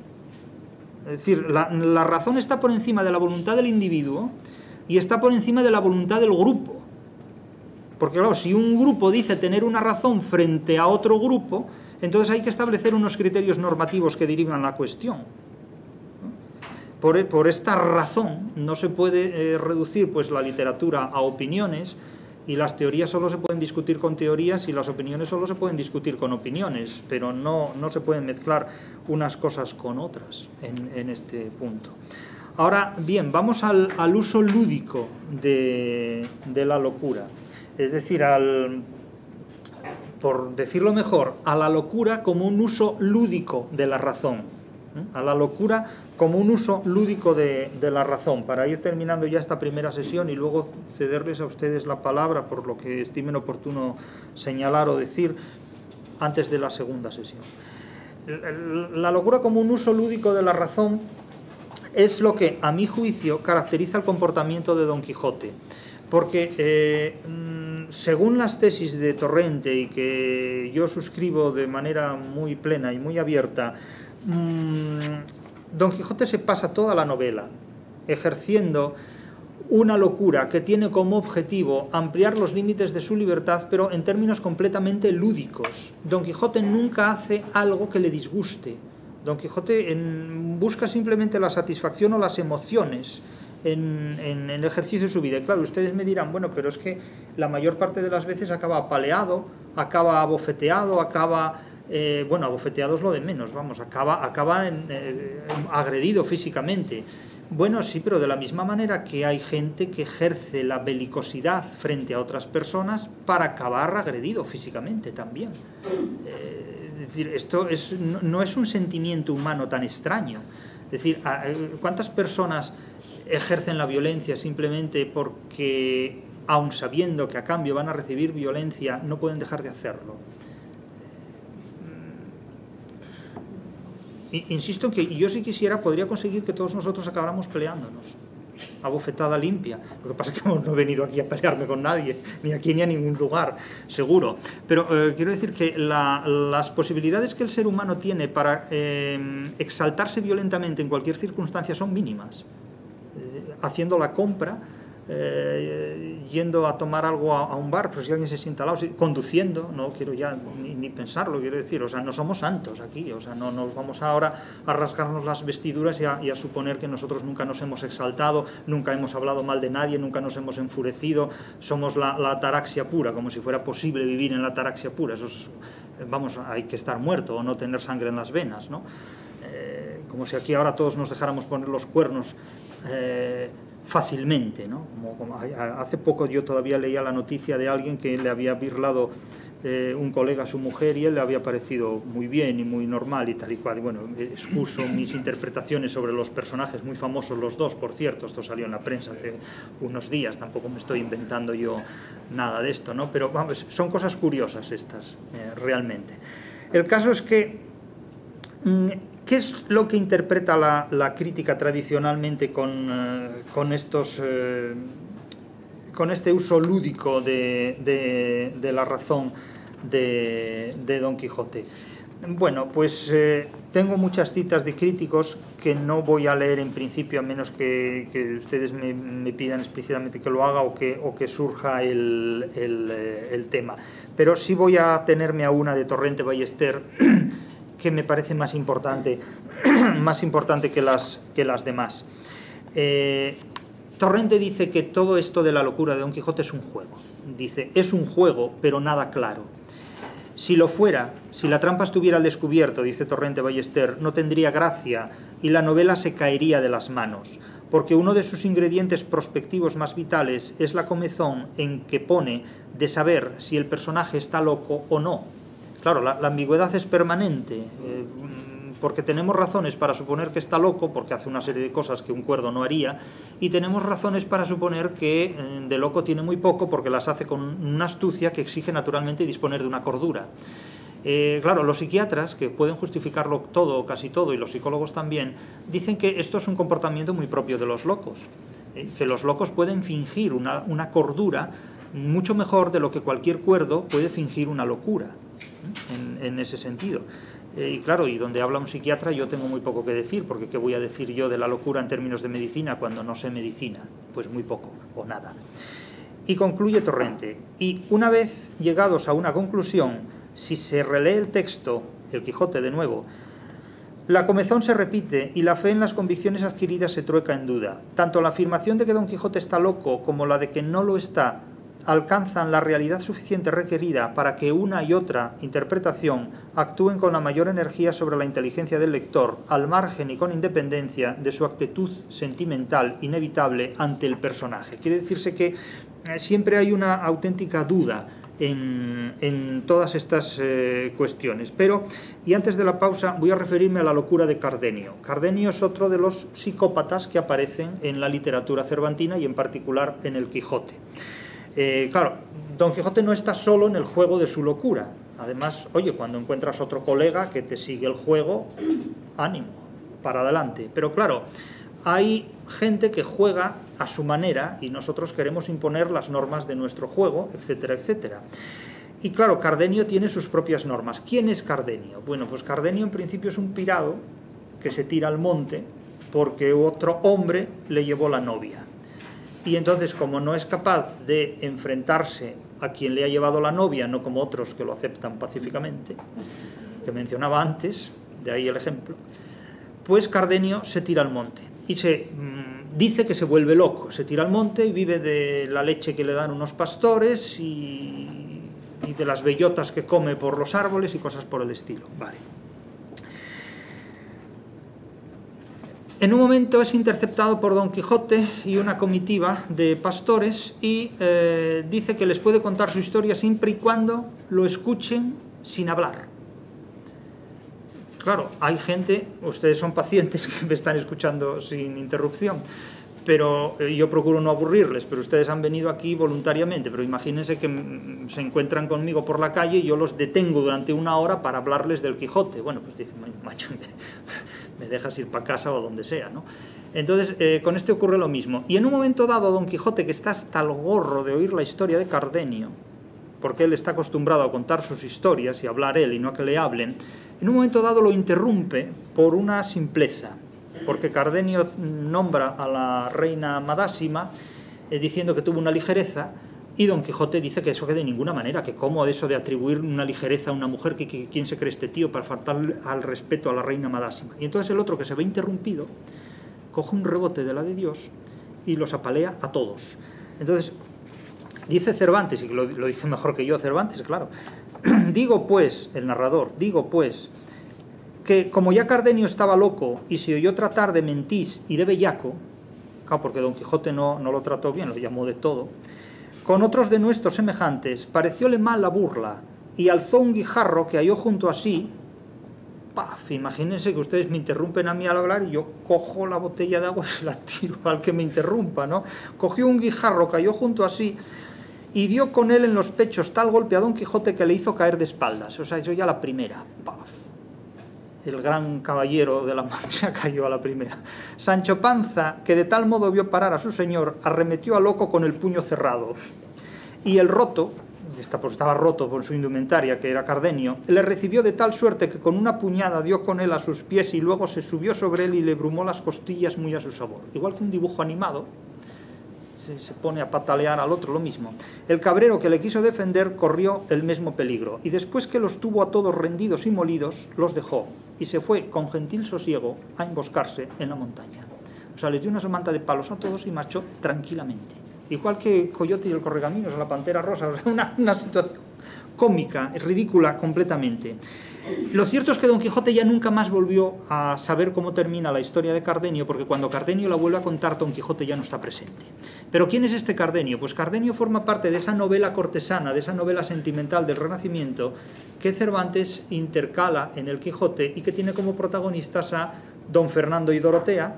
Es decir, la razón está por encima de la voluntad del individuo y está por encima de la voluntad del grupo. Porque claro, si un grupo dice tener una razón frente a otro grupo, entonces hay que establecer unos criterios normativos que diriman la cuestión. Por esta razón no se puede reducir pues, la literatura a opiniones, y las teorías solo se pueden discutir con teorías y las opiniones solo se pueden discutir con opiniones, pero no se pueden mezclar unas cosas con otras en este punto. Ahora bien, vamos al uso lúdico de la locura, es decir, por decirlo mejor, a la locura como un uso lúdico de la razón, ¿eh? A la locura como un uso lúdico de la razón, para ir terminando ya esta primera sesión y luego cederles a ustedes la palabra por lo que estimen oportuno señalar o decir antes de la segunda sesión. La locura como un uso lúdico de la razón es lo que, a mi juicio, caracteriza el comportamiento de Don Quijote, porque según las tesis de Torrente, y que yo suscribo de manera muy plena y muy abierta, Don Quijote se pasa toda la novela ejerciendo una locura que tiene como objetivo ampliar los límites de su libertad, pero en términos completamente lúdicos. Don Quijote nunca hace algo que le disguste. Don Quijote busca simplemente la satisfacción o las emociones en el ejercicio de su vida. Y claro, ustedes me dirán, bueno, pero es que la mayor parte de las veces acaba apaleado, acaba abofeteado, acaba... bueno, abofeteado es lo de menos, vamos, acaba agredido físicamente. Bueno, sí, pero de la misma manera que hay gente que ejerce la belicosidad frente a otras personas para acabar agredido físicamente también. Es decir, esto no es un sentimiento humano tan extraño. Es decir, ¿cuántas personas ejercen la violencia simplemente porque, aun sabiendo que a cambio van a recibir violencia, no pueden dejar de hacerlo? Insisto en que yo, si quisiera, podría conseguir que todos nosotros acabáramos peleándonos a bofetada limpia. Lo que pasa es que no he venido aquí a pelearme con nadie, ni aquí ni a ningún lugar, seguro. Pero quiero decir que las posibilidades que el ser humano tiene para exaltarse violentamente en cualquier circunstancia son mínimas. Haciendo la compra, yendo a tomar algo a un bar, pero si alguien se sienta al lado, conduciendo, no quiero ya ni pensarlo, quiero decir, o sea, no somos santos aquí, o sea, no nos vamos ahora a rasgarnos las vestiduras y a suponer que nosotros nunca nos hemos exaltado, nunca hemos hablado mal de nadie, nunca nos hemos enfurecido, somos la ataraxia pura, como si fuera posible vivir en la ataraxia pura. Eso es, vamos, hay que estar muerto o no tener sangre en las venas, ¿no? Como si aquí ahora todos nos dejáramos poner los cuernos fácilmente, ¿no? Como hace poco yo todavía leía la noticia de alguien que le había birlado un colega a su mujer y él le había parecido muy bien y muy normal y tal y cual. Y bueno, excuso mis interpretaciones sobre los personajes, muy famosos los dos, por cierto, esto salió en la prensa hace unos días, tampoco me estoy inventando yo nada de esto, ¿no? Pero vamos, son cosas curiosas estas, realmente. El caso es que... ¿qué es lo que interpreta la crítica tradicionalmente con este uso lúdico de la razón de Don Quijote? Bueno, pues tengo muchas citas de críticos que no voy a leer en principio, a menos que ustedes me pidan explícitamente que lo haga o que surja el tema. Pero sí voy a atenerme a una de Torrente Ballester, que me parece más importante, que las demás. Torrente dice que todo esto de la locura de Don Quijote es un juego. Dice, es un juego, pero nada claro. Si lo fuera, si la trampa estuviera al descubierto, dice Torrente Ballester, no tendría gracia y la novela se caería de las manos, porque uno de sus ingredientes prospectivos más vitales es la comezón en que pone de saber si el personaje está loco o no. Claro, la ambigüedad es permanente, porque tenemos razones para suponer que está loco, porque hace una serie de cosas que un cuerdo no haría, y tenemos razones para suponer que de loco tiene muy poco, porque las hace con una astucia que exige naturalmente disponer de una cordura. Claro, los psiquiatras, que pueden justificarlo todo o casi todo, y los psicólogos también, dicen que esto es un comportamiento muy propio de los locos, que los locos pueden fingir una cordura mucho mejor de lo que cualquier cuerdo puede fingir una locura. En ese sentido, y claro, y donde habla un psiquiatra yo tengo muy poco que decir, porque ¿qué voy a decir yo de la locura en términos de medicina cuando no sé medicina? Pues muy poco o nada. Y concluye Torrente, y una vez llegados a una conclusión, si se relee el texto, el Quijote de nuevo, La comezón se repite y la fe en las convicciones adquiridas se trueca en duda. Tanto la afirmación de que Don Quijote está loco como la de que no lo está alcanzan la realidad suficiente requerida para que una y otra interpretación actúen con la mayor energía sobre la inteligencia del lector, al margen y con independencia de su actitud sentimental inevitable ante el personaje. Quiere decirse que siempre hay una auténtica duda en todas estas cuestiones. Pero, y antes de la pausa, voy a referirme a la locura de Cardenio. Cardenio es otro de los psicópatas que aparecen en la literatura cervantina y en particular en el Quijote. Claro, Don Quijote no está solo en el juego de su locura. Además, oye, cuando encuentras otro colega que te sigue el juego, ánimo, para adelante. Pero claro, hay gente que juega a su manera y nosotros queremos imponer las normas de nuestro juego, etcétera, etcétera. Y claro, Cardenio tiene sus propias normas. ¿Quién es Cardenio? Bueno, pues Cardenio en principio es un pirado que se tira al monte porque otro hombre le llevó la novia. Y entonces, como no es capaz de enfrentarse a quien le ha llevado la novia, no como otros que lo aceptan pacíficamente, que mencionaba antes, de ahí el ejemplo, pues Cardenio se tira al monte y se dice que se vuelve loco. Se tira al monte y vive de la leche que le dan unos pastores y de las bellotas que come por los árboles y cosas por el estilo. Vale. En un momento es interceptado por Don Quijote y una comitiva de pastores y dice que les puede contar su historia siempre y cuando lo escuchen sin hablar. Claro, hay gente, ustedes son pacientes que me están escuchando sin interrupción, pero yo procuro no aburrirles, pero ustedes han venido aquí voluntariamente, pero imagínense que se encuentran conmigo por la calle y yo los detengo durante una hora para hablarles del Quijote. Bueno, pues dicen, macho, me dejas ir para casa o donde sea, ¿no? Entonces, con este ocurre lo mismo. Y en un momento dado, Don Quijote, que está hasta el gorro de oír la historia de Cardenio, porque él está acostumbrado a contar sus historias y hablar él y no a que le hablen, en un momento dado lo interrumpe por una simpleza, porque Cardenio nombra a la reina Madásima diciendo que tuvo una ligereza, y Don Quijote dice que eso que de ninguna manera, que cómo eso de atribuir una ligereza a una mujer, que quién se cree este tío para faltarle al respeto a la reina Madásima. Y entonces el otro, que se ve interrumpido, coge un rebote de la de Dios y los apalea a todos. Entonces, dice Cervantes, y lo dice mejor que yo Cervantes, claro, digo pues, el narrador, digo pues, que como ya Cardenio estaba loco y se oyó tratar de mentís y de bellaco, claro, porque Don Quijote no lo trató bien, lo llamó de todo, con otros de nuestros semejantes, parecióle mal la burla, y alzó un guijarro que halló junto a sí. ¡Paf! Imagínense que ustedes me interrumpen a mí al hablar y yo cojo la botella de agua y la tiro al que me interrumpa, ¿no? Cogió un guijarro que halló junto a sí y dio con él en los pechos tal golpe a Don Quijote que le hizo caer de espaldas. O sea, eso ya la primera. ¡Paf! El gran caballero de la Mancha cayó a la primera. Sancho Panza, que de tal modo vio parar a su señor, arremetió al loco con el puño cerrado. Y el roto, pues estaba roto por su indumentaria, que era Cardenio, le recibió de tal suerte que con una puñada dio con él a sus pies y luego se subió sobre él y le brumó las costillas muy a su sabor. Igual que un dibujo animado, se pone a patalear al otro, lo mismo. El cabrero que le quiso defender corrió el mismo peligro, y después que los tuvo a todos rendidos y molidos, los dejó, y se fue con gentil sosiego a emboscarse en la montaña. O sea, les dio una somanta de palos a todos y marchó tranquilamente. Igual que Coyote y el Correcaminos, o la Pantera Rosa, o sea, una situación cómica, ridícula completamente. Lo cierto es que Don Quijote ya nunca más volvió a saber cómo termina la historia de Cardenio, porque cuando Cardenio la vuelve a contar, Don Quijote ya no está presente. ¿Pero quién es este Cardenio? Pues Cardenio forma parte de esa novela cortesana, de esa novela sentimental del Renacimiento, que Cervantes intercala en el Quijote y que tiene como protagonistas a Don Fernando y Dorotea,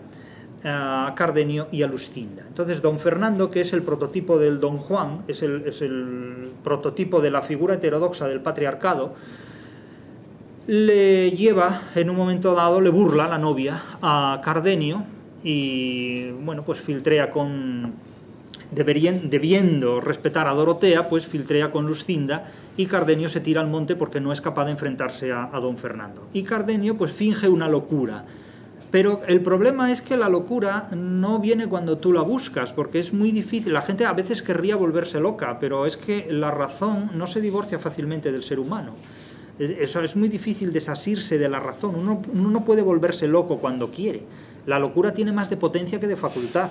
a Cardenio y a Luscinda. Entonces, Don Fernando, que es el prototipo del Don Juan, es el prototipo de la figura heterodoxa del patriarcado, le lleva, en un momento dado, le burla la novia a Cardenio y, bueno, pues filtrea con, debiendo respetar a Dorotea, pues filtrea con Luscinda, y Cardenio se tira al monte porque no es capaz de enfrentarse a Don Fernando. Y Cardenio, pues, finge una locura. Pero el problema es que la locura no viene cuando tú la buscas, porque es muy difícil. La gente a veces querría volverse loca, pero es que la razón no se divorcia fácilmente del ser humano. Eso es muy difícil desasirse de la razón. Uno no puede volverse loco cuando quiere. La locura tiene más de potencia que de facultad.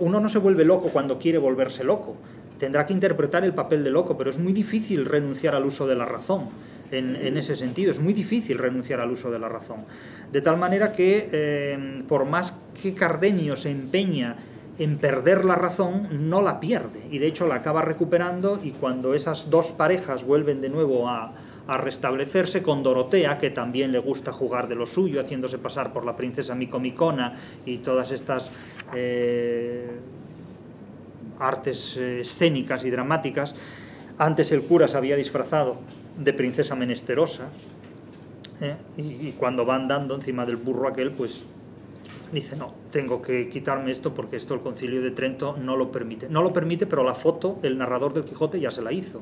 Uno no se vuelve loco cuando quiere volverse loco. Tendrá que interpretar el papel de loco, pero es muy difícil renunciar al uso de la razón. En ese sentido, es muy difícil renunciar al uso de la razón. De tal manera que, por más que Cardenio se empeña en perder la razón, no la pierde. Y de hecho la acaba recuperando, y cuando esas dos parejas vuelven de nuevo a restablecerse con Dorotea, que también le gusta jugar de lo suyo, haciéndose pasar por la princesa Micomicona y todas estas artes escénicas y dramáticas. Antes el cura se había disfrazado de princesa menesterosa, y cuando va andando encima del burro aquel, pues dice, no, tengo que quitarme esto porque esto el Concilio de Trento no lo permite. No lo permite, pero la foto, el narrador del Quijote ya se la hizo.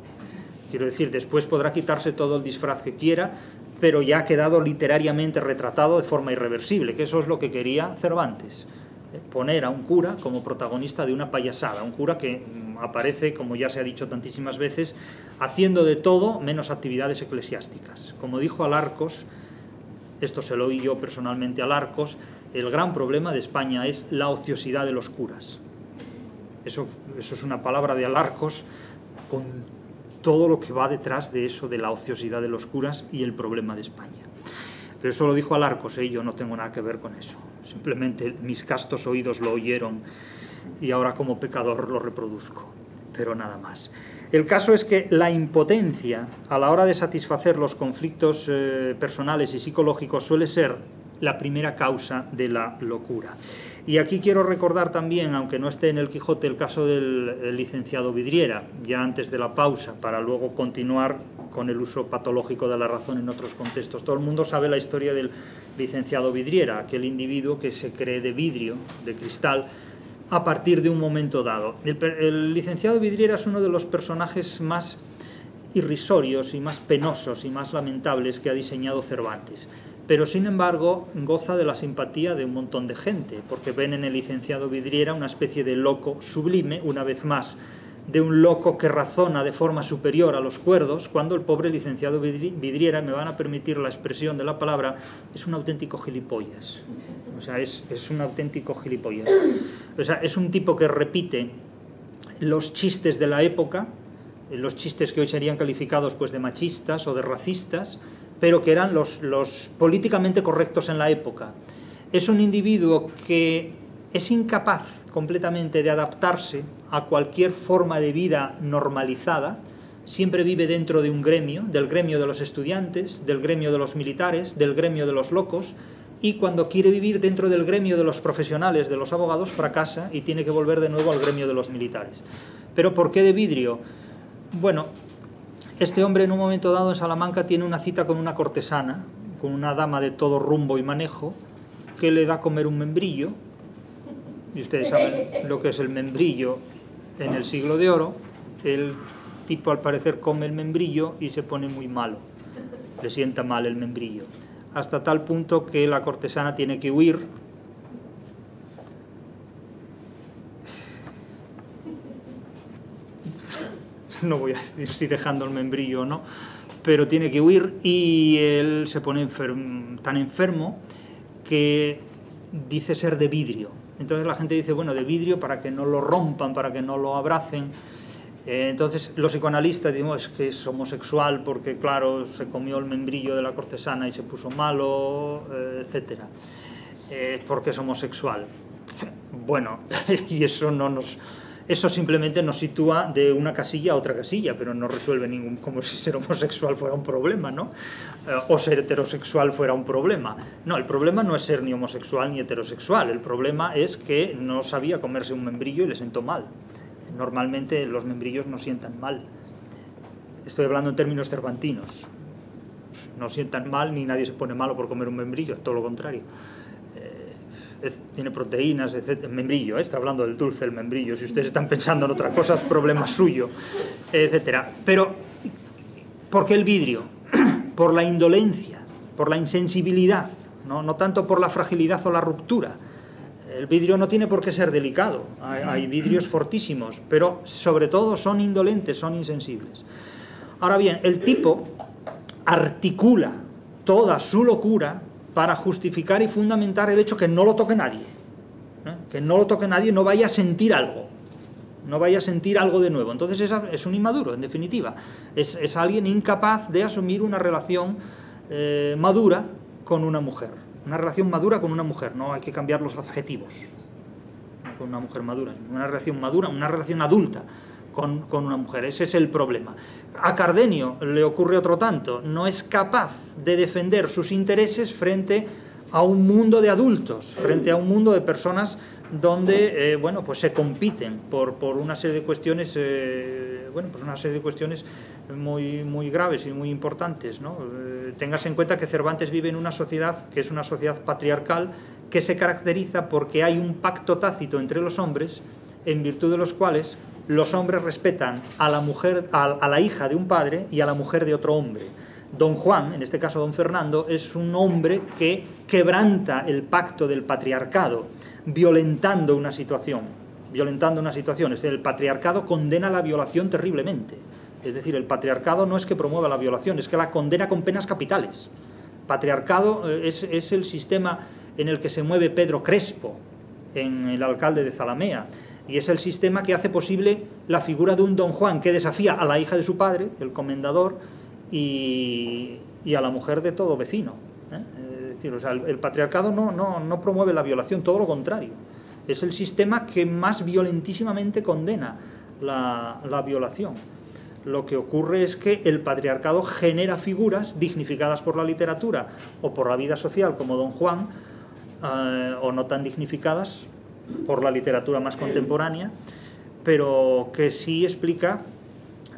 Quiero decir, después podrá quitarse todo el disfraz que quiera, pero ya ha quedado literariamente retratado de forma irreversible, que eso es lo que quería Cervantes, poner a un cura como protagonista de una payasada, un cura que aparece, como ya se ha dicho tantísimas veces, haciendo de todo menos actividades eclesiásticas. Como dijo Alarcos, esto se lo oí yo personalmente a Alarcos, el gran problema de España es la ociosidad de los curas. Eso es una palabra de Alarcos, con todo lo que va detrás de eso, de la ociosidad de los curas y el problema de España. Pero eso lo dijo Alarcos, yo no tengo nada que ver con eso. Simplemente mis castos oídos lo oyeron y ahora como pecador lo reproduzco, pero nada más. El caso es que la impotencia a la hora de satisfacer los conflictos personales y psicológicos suele ser la primera causa de la locura. Y aquí quiero recordar también, aunque no esté en el Quijote, el caso del licenciado Vidriera, ya antes de la pausa, para luego continuar con el uso patológico de la razón en otros contextos. Todo el mundo sabe la historia del licenciado Vidriera, aquel individuo que se cree de vidrio, de cristal, a partir de un momento dado. El licenciado Vidriera es uno de los personajes más irrisorios y más penosos y más lamentables que ha diseñado Cervantes. Pero sin embargo goza de la simpatía de un montón de gente, porque ven en el licenciado Vidriera una especie de loco sublime, una vez más, de un loco que razona de forma superior a los cuerdos, cuando el pobre licenciado Vidriera, me van a permitir la expresión de la palabra, es un auténtico gilipollas. O sea, es un auténtico gilipollas. O sea, es un tipo que repite los chistes de la época, los chistes que hoy serían calificados pues de machistas o de racistas, pero que eran los políticamente correctos en la época. Es un individuo que es incapaz completamente de adaptarse a cualquier forma de vida normalizada, siempre vive dentro de un gremio, del gremio de los estudiantes, del gremio de los militares, del gremio de los locos, y cuando quiere vivir dentro del gremio de los profesionales, de los abogados, fracasa y tiene que volver de nuevo al gremio de los militares. ¿Pero por qué de vidrio? Bueno, este hombre en un momento dado en Salamanca tiene una cita con una cortesana, con una dama de todo rumbo y manejo, que le da a comer un membrillo, y ustedes saben lo que es el membrillo en el siglo de oro. El tipo al parecer come el membrillo y se pone muy malo, le sienta mal el membrillo, hasta tal punto que la cortesana tiene que huir. No voy a decir si dejando el membrillo o no, pero tiene que huir, y él se pone tan enfermo que dice ser de vidrio. Entonces la gente dice, bueno, de vidrio para que no lo rompan, para que no lo abracen. Entonces los psicoanalistas decimos, es que es homosexual porque, claro, se comió el membrillo de la cortesana y se puso malo, etc. Porque es homosexual. Bueno, y eso no nos... Eso simplemente nos sitúa de una casilla a otra casilla, pero no resuelve ningún... como si ser homosexual fuera un problema, ¿no? O ser heterosexual fuera un problema. No, el problema no es ser ni homosexual ni heterosexual. El problema es que no sabía comerse un membrillo y le sentó mal. Normalmente los membrillos no sientan mal. Estoy hablando en términos cervantinos. No sientan mal, ni nadie se pone malo por comer un membrillo, es todo lo contrario. Tiene proteínas, etc. El membrillo, está hablando del dulce, el membrillo. Si ustedes están pensando en otra cosa, es problema suyo, etcétera. Pero, ¿por qué el vidrio? Por la indolencia, por la insensibilidad, no tanto por la fragilidad o la ruptura. El vidrio no tiene por qué ser delicado, hay vidrios fortísimos, pero sobre todo son indolentes, son insensibles. Ahora bien, el tipo articula toda su locura para justificar y fundamentar el hecho que no lo toque nadie, ¿eh? Que no lo toque nadie, no vaya a sentir algo, no vaya a sentir algo de nuevo. Entonces es un inmaduro, en definitiva. Es alguien incapaz de asumir una relación madura con una mujer. Una relación madura con una mujer, no hay que cambiar los adjetivos. Con una mujer madura, una relación madura, una relación adulta con una mujer. Ese es el problema. A Cardenio le ocurre otro tanto. No es capaz de defender sus intereses frente a un mundo de adultos, frente a un mundo de personas donde bueno, pues se compiten por una serie de cuestiones bueno, pues una serie de cuestiones muy graves y muy importantes, ¿no? Téngase en cuenta que Cervantes vive en una sociedad que es una sociedad patriarcal, que se caracteriza porque hay un pacto tácito entre los hombres en virtud de los cuales los hombres respetan a la mujer, a la hija de un padre y a la mujer de otro hombre. Don Juan, en este caso Don Fernando, es un hombre que quebranta el pacto del patriarcado, violentando una situación, es decir, el patriarcado condena la violación terriblemente. Es decir, el patriarcado no es que promueva la violación, es que la condena con penas capitales. Patriarcado es el sistema en el que se mueve Pedro Crespo, en el alcalde de Zalamea, y es el sistema que hace posible la figura de un Don Juan que desafía a la hija de su padre, el comendador, y a la mujer de todo vecino, ¿eh? Es decir, o sea, el patriarcado no promueve la violación, todo lo contrario. Es el sistema que más violentísimamente condena la violación. Lo que ocurre es que el patriarcado genera figuras dignificadas por la literatura o por la vida social, como Don Juan, o no tan dignificadas por la literatura más contemporánea, pero que sí explica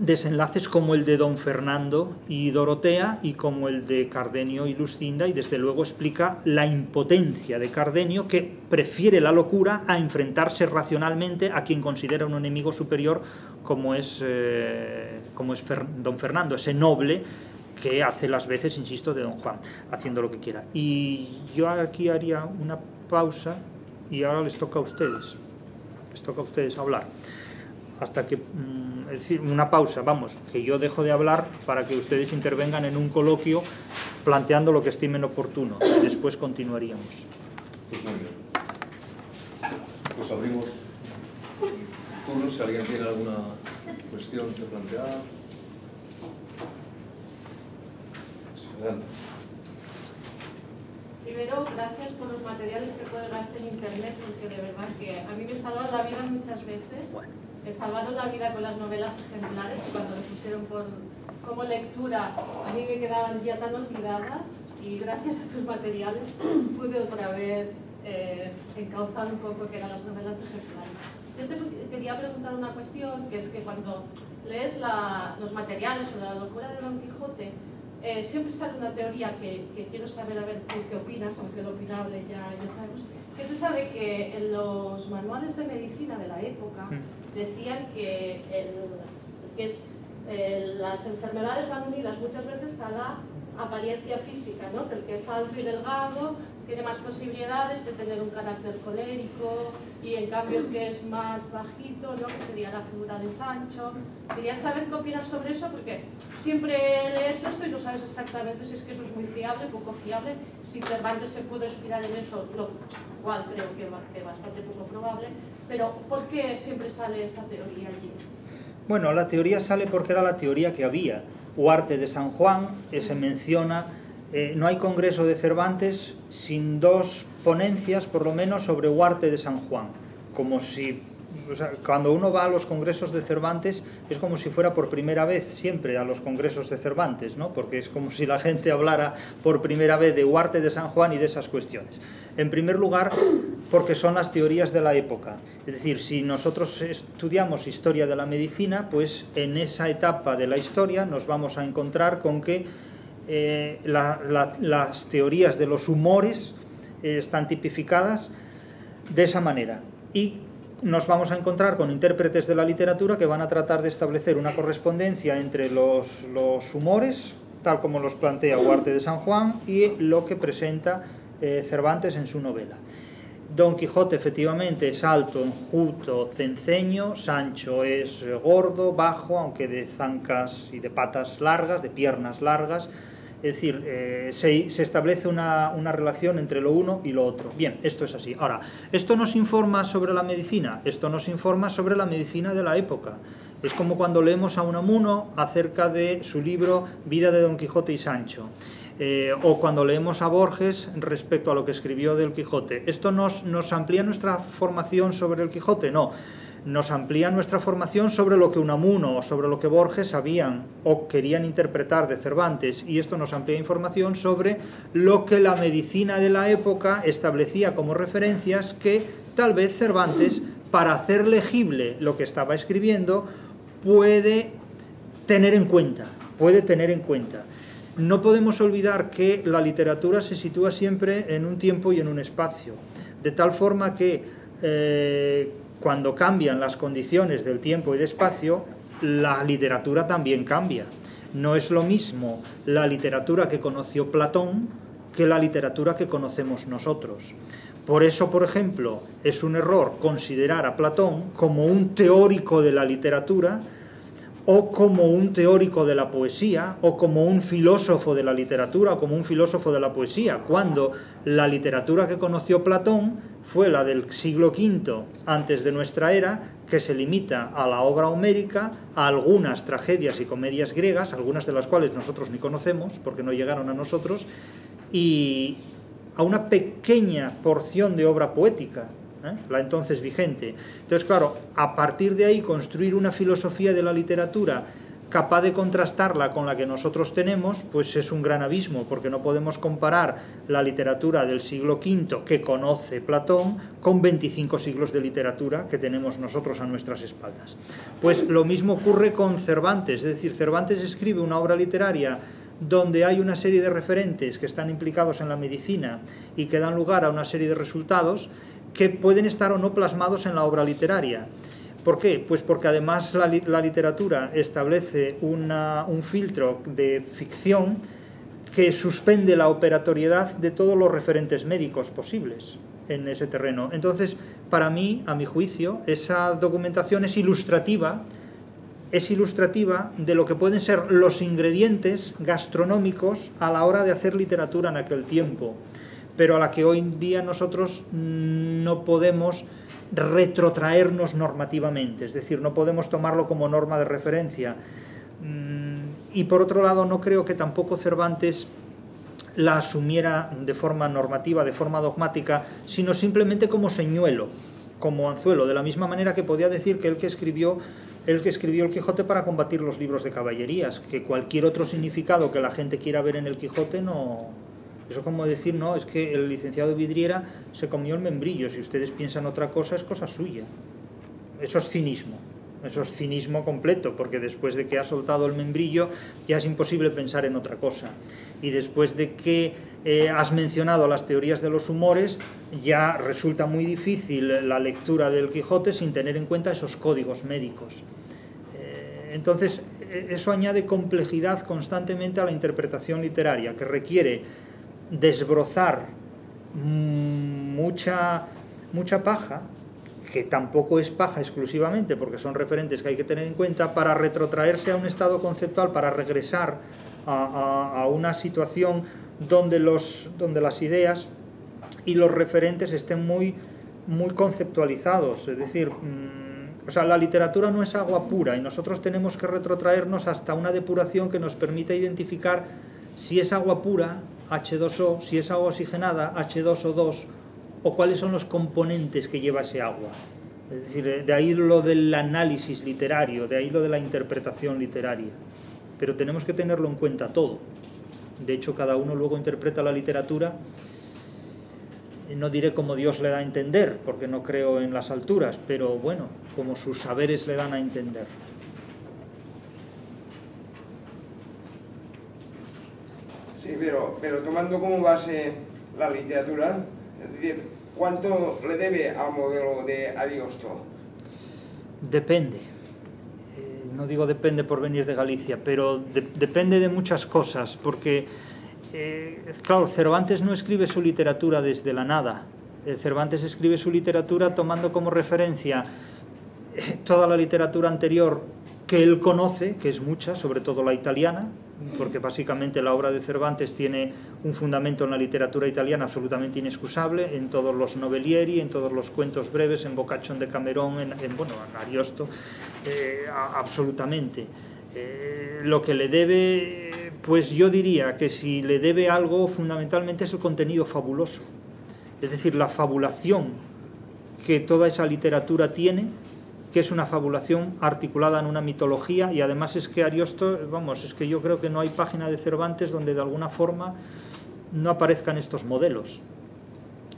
desenlaces como el de Don Fernando y Dorotea y como el de Cardenio y Luscinda, y desde luego explica la impotencia de Cardenio, que prefiere la locura a enfrentarse racionalmente a quien considera un enemigo superior como es Don Fernando, ese noble que hace las veces, insisto, de Don Juan, haciendo lo que quiera. Y yo aquí haría una pausa y ahora les toca a ustedes hablar. Hasta que, es decir, una pausa, vamos, que yo dejo de hablar para que ustedes intervengan en un coloquio planteando lo que estimen oportuno. Después continuaríamos. Pues muy bien. Pues abrimos turnos, si alguien tiene alguna cuestión que plantear. Adelante. Primero, gracias por los materiales que cuelgas en internet, porque de verdad que a mí me salvas la vida muchas veces. Bueno. Me salvaron la vida con las novelas ejemplares, que cuando las pusieron como lectura a mí me quedaban ya tan olvidadas, y gracias a tus materiales pude otra vez encauzar un poco qué eran las novelas ejemplares. Yo te quería preguntar una cuestión, que es que cuando lees los materiales sobre la locura de Don Quijote, siempre sale una teoría que quiero saber a ver qué opinas, aunque lo opinable ya sabemos, que se sabe que en los manuales de medicina de la época decían que, las enfermedades van unidas muchas veces a la apariencia física, ¿no? Que el que es alto y delgado tiene más posibilidades de tener un carácter colérico, y en cambio el que es más bajito, ¿no?, que sería la figura de Sancho. Quería saber qué opinas sobre eso, porque siempre lees esto y no sabes exactamente si es que eso es muy fiable, poco fiable, si Cervantes se pudo inspirar en eso, lo cual creo que bastante poco probable. Pero ¿por qué siempre sale esa teoría allí? Bueno, la teoría sale porque era la teoría que había. Huarte de San Juan, se menciona. No hay congreso de Cervantes sin dos ponencias, por lo menos, sobre Huarte de San Juan. Como si, o sea, cuando uno va a los congresos de Cervantes es como si fuera por primera vez siempre a los congresos de Cervantes, ¿no? Porque es como si la gente hablara por primera vez de Huarte de San Juan y de esas cuestiones. En primer lugar, porque son las teorías de la época. Es decir, si nosotros estudiamos historia de la medicina, pues en esa etapa de la historia nos vamos a encontrar con que las teorías de los humores están tipificadas de esa manera, y nos vamos a encontrar con intérpretes de la literatura que van a tratar de establecer una correspondencia entre los humores, tal como los plantea Huarte de San Juan, y lo que presenta Cervantes en su novela. Don Quijote efectivamente es alto, enjuto, cenceño. Sancho es gordo, bajo, aunque de zancas y de patas largas, de piernas largas. Es decir, se establece una relación entre lo uno y lo otro. Bien, esto es así. Ahora, esto nos informa sobre la medicina. Esto nos informa sobre la medicina de la época. Es como cuando leemos a Unamuno acerca de su libro Vida de Don Quijote y Sancho. O cuando leemos a Borges respecto a lo que escribió del Quijote. ¿Esto nos amplía nuestra formación sobre el Quijote? No. Nos amplía nuestra formación sobre lo que Unamuno o sobre lo que Borges sabían o querían interpretar de Cervantes, y esto nos amplía información sobre lo que la medicina de la época establecía como referencias que tal vez Cervantes, para hacer legible lo que estaba escribiendo, puede tener en cuenta. No podemos olvidar que la literatura se sitúa siempre en un tiempo y en un espacio, de tal forma que cuando cambian las condiciones del tiempo y de espacio, la literatura también cambia. No es lo mismo la literatura que conoció Platón que la literatura que conocemos nosotros. Por eso, por ejemplo, es un error considerar a Platón como un teórico de la literatura o como un teórico de la poesía, o como un filósofo de la literatura, o como un filósofo de la poesía, cuando la literatura que conoció Platón fue la del siglo V antes de nuestra era, que se limita a la obra homérica, a algunas tragedias y comedias griegas, algunas de las cuales nosotros ni conocemos, porque no llegaron a nosotros, y a una pequeña porción de obra poética, la entonces vigente. Entonces, claro, a partir de ahí construir una filosofía de la literatura capaz de contrastarla con la que nosotros tenemos, pues es un gran abismo, porque no podemos comparar la literatura del siglo V que conoce Platón con 25 siglos de literatura que tenemos nosotros a nuestras espaldas. Pues lo mismo ocurre con Cervantes, es decir, Cervantes escribe una obra literaria donde hay una serie de referentes que están implicados en la medicina y que dan lugar a una serie de resultados que pueden estar o no plasmados en la obra literaria. ¿Por qué? Pues porque además la literatura establece un filtro de ficción que suspende la operatoriedad de todos los referentes médicos posibles en ese terreno. Entonces, para mí, a mi juicio, esa documentación es ilustrativa de lo que pueden ser los ingredientes gastronómicos a la hora de hacer literatura en aquel tiempo, pero a la que hoy en día nosotros no podemos retrotraernos normativamente, es decir, no podemos tomarlo como norma de referencia. Y por otro lado, no creo que tampoco Cervantes la asumiera de forma normativa, de forma dogmática, sino simplemente como señuelo, como anzuelo, de la misma manera que podía decir que el que escribió el Quijote para combatir los libros de caballerías, que cualquier otro significado que la gente quiera ver en el Quijote no... Eso como decir, no, es que el licenciado Vidriera se comió el membrillo, si ustedes piensan otra cosa es cosa suya. Eso es cinismo completo, porque después de que ha soltado el membrillo ya es imposible pensar en otra cosa. Y después de que has mencionado las teorías de los humores, ya resulta muy difícil la lectura del Quijote sin tener en cuenta esos códigos médicos. Entonces, eso añade complejidad constantemente a la interpretación literaria, que requiere desbrozar mucha paja, que tampoco es paja exclusivamente, porque son referentes que hay que tener en cuenta, para retrotraerse a un estado conceptual, para regresar a una situación donde las ideas y los referentes estén muy conceptualizados. Es decir, o sea, la literatura no es agua pura y nosotros tenemos que retrotraernos hasta una depuración que nos permita identificar si es agua pura, H2O, si es agua oxigenada, H2O2, o cuáles son los componentes que lleva ese agua. Es decir, de ahí lo del análisis literario, de ahí lo de la interpretación literaria. Pero tenemos que tenerlo en cuenta todo. De hecho, cada uno luego interpreta la literatura, no diré como Dios le da a entender, porque no creo en las alturas, pero bueno, como sus saberes le dan a entender. Sí, pero tomando como base la literatura, es decir, ¿cuánto le debe al modelo de Ariosto? Depende. No digo depende por venir de Galicia, pero depende de muchas cosas, porque, claro, Cervantes no escribe su literatura desde la nada. Cervantes escribe su literatura tomando como referencia toda la literatura anterior que él conoce, que es mucha, sobre todo la italiana, porque básicamente la obra de Cervantes tiene un fundamento en la literatura italiana absolutamente inexcusable, en todos los novelieri, en todos los cuentos breves, en Boccaccio, de Camerón, en Ariosto, absolutamente. Lo que le debe, pues yo diría que si le debe algo fundamentalmente es el contenido fabuloso, es decir, la fabulación que toda esa literatura tiene, que es una fabulación articulada en una mitología, y además es que Ariosto, vamos, es que yo creo que no hay página de Cervantes donde de alguna forma no aparezcan estos modelos,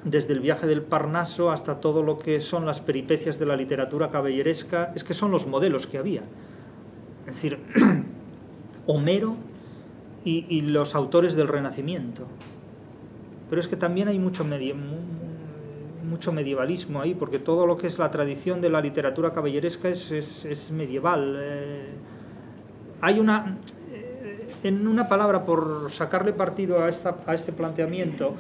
desde el viaje del Parnaso hasta todo lo que son las peripecias de la literatura caballeresca, es que son los modelos que había, es decir, Homero y los autores del Renacimiento, pero es que también hay mucho medievalismo ahí, porque todo lo que es la tradición de la literatura caballeresca es medieval. Hay una, en una palabra, por sacarle partido a este planteamiento,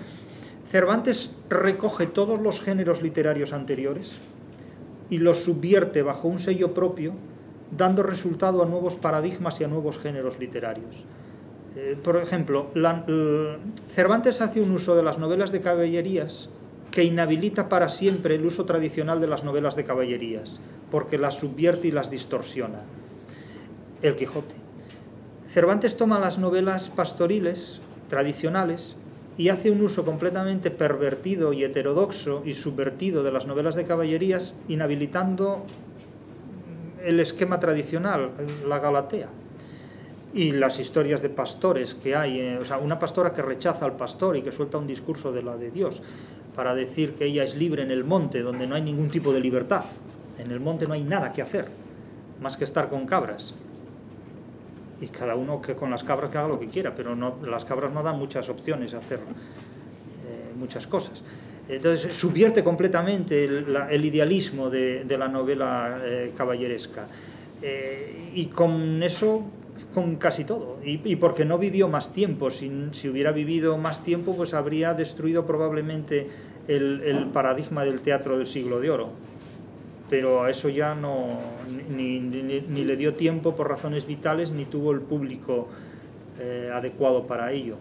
Cervantes recoge todos los géneros literarios anteriores y los subvierte bajo un sello propio, dando resultado a nuevos paradigmas y a nuevos géneros literarios. Por ejemplo, Cervantes hace un uso de las novelas de caballerías que inhabilita para siempre el uso tradicional de las novelas de caballerías, porque las subvierte y las distorsiona. El Quijote. Cervantes toma las novelas pastoriles tradicionales y hace un uso completamente pervertido y heterodoxo y subvertido de las novelas de caballerías, inhabilitando el esquema tradicional, la Galatea. Y las historias de pastores que hay, o sea, una pastora que rechaza al pastor y que suelta un discurso de la de Dios, para decir que ella es libre en el monte, donde no hay ningún tipo de libertad. En el monte no hay nada que hacer, más que estar con cabras. Y cada uno que con las cabras que haga lo que quiera, pero no, las cabras no dan muchas opciones a hacer muchas cosas. Entonces, subvierte completamente el idealismo de la novela caballeresca. Y con eso, con casi todo, y porque no vivió más tiempo. Si hubiera vivido más tiempo, pues habría destruido probablemente el paradigma del teatro del siglo de oro, pero a eso ya no, ni le dio tiempo por razones vitales, ni tuvo el público adecuado para ello.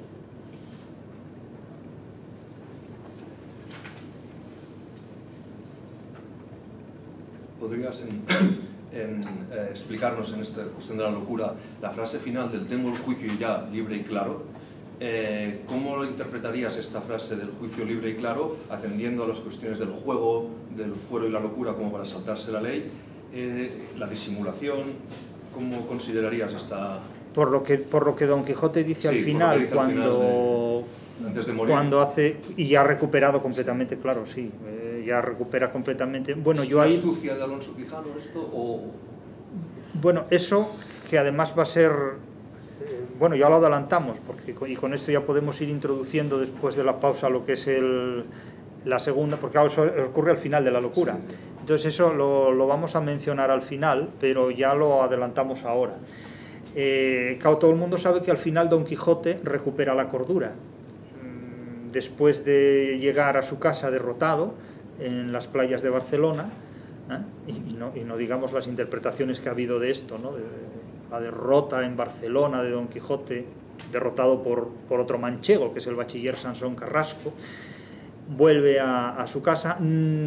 ¿Podrías explicarnos en esta cuestión de la locura la frase final del "tengo el juicio ya libre y claro"? ¿Cómo interpretarías esta frase del juicio libre y claro, atendiendo a las cuestiones del juego, del fuero y la locura como para saltarse la ley, la disimulación? ¿Cómo considerarías esta...? Por lo que Don Quijote dice, sí, al final, dice cuando, al final antes de morir, cuando hace, y ya ha recuperado completamente, claro, sí, ya recupera completamente. Bueno, yo ahí... ¿Es una astucia de Alonso Quijano esto? O... Bueno, eso que además va a ser... bueno, ya lo adelantamos, porque con esto ya podemos ir introduciendo después de la pausa lo que es la segunda, porque eso ocurre al final de la locura. Entonces eso lo vamos a mencionar al final, pero ya lo adelantamos ahora. Claro, todo el mundo sabe que al final Don Quijote recupera la cordura. Después de llegar a su casa derrotado en las playas de Barcelona, y no digamos las interpretaciones que ha habido de esto, ¿no? La derrota en Barcelona de Don Quijote, derrotado por otro manchego, que es el bachiller Sansón Carrasco, vuelve a su casa,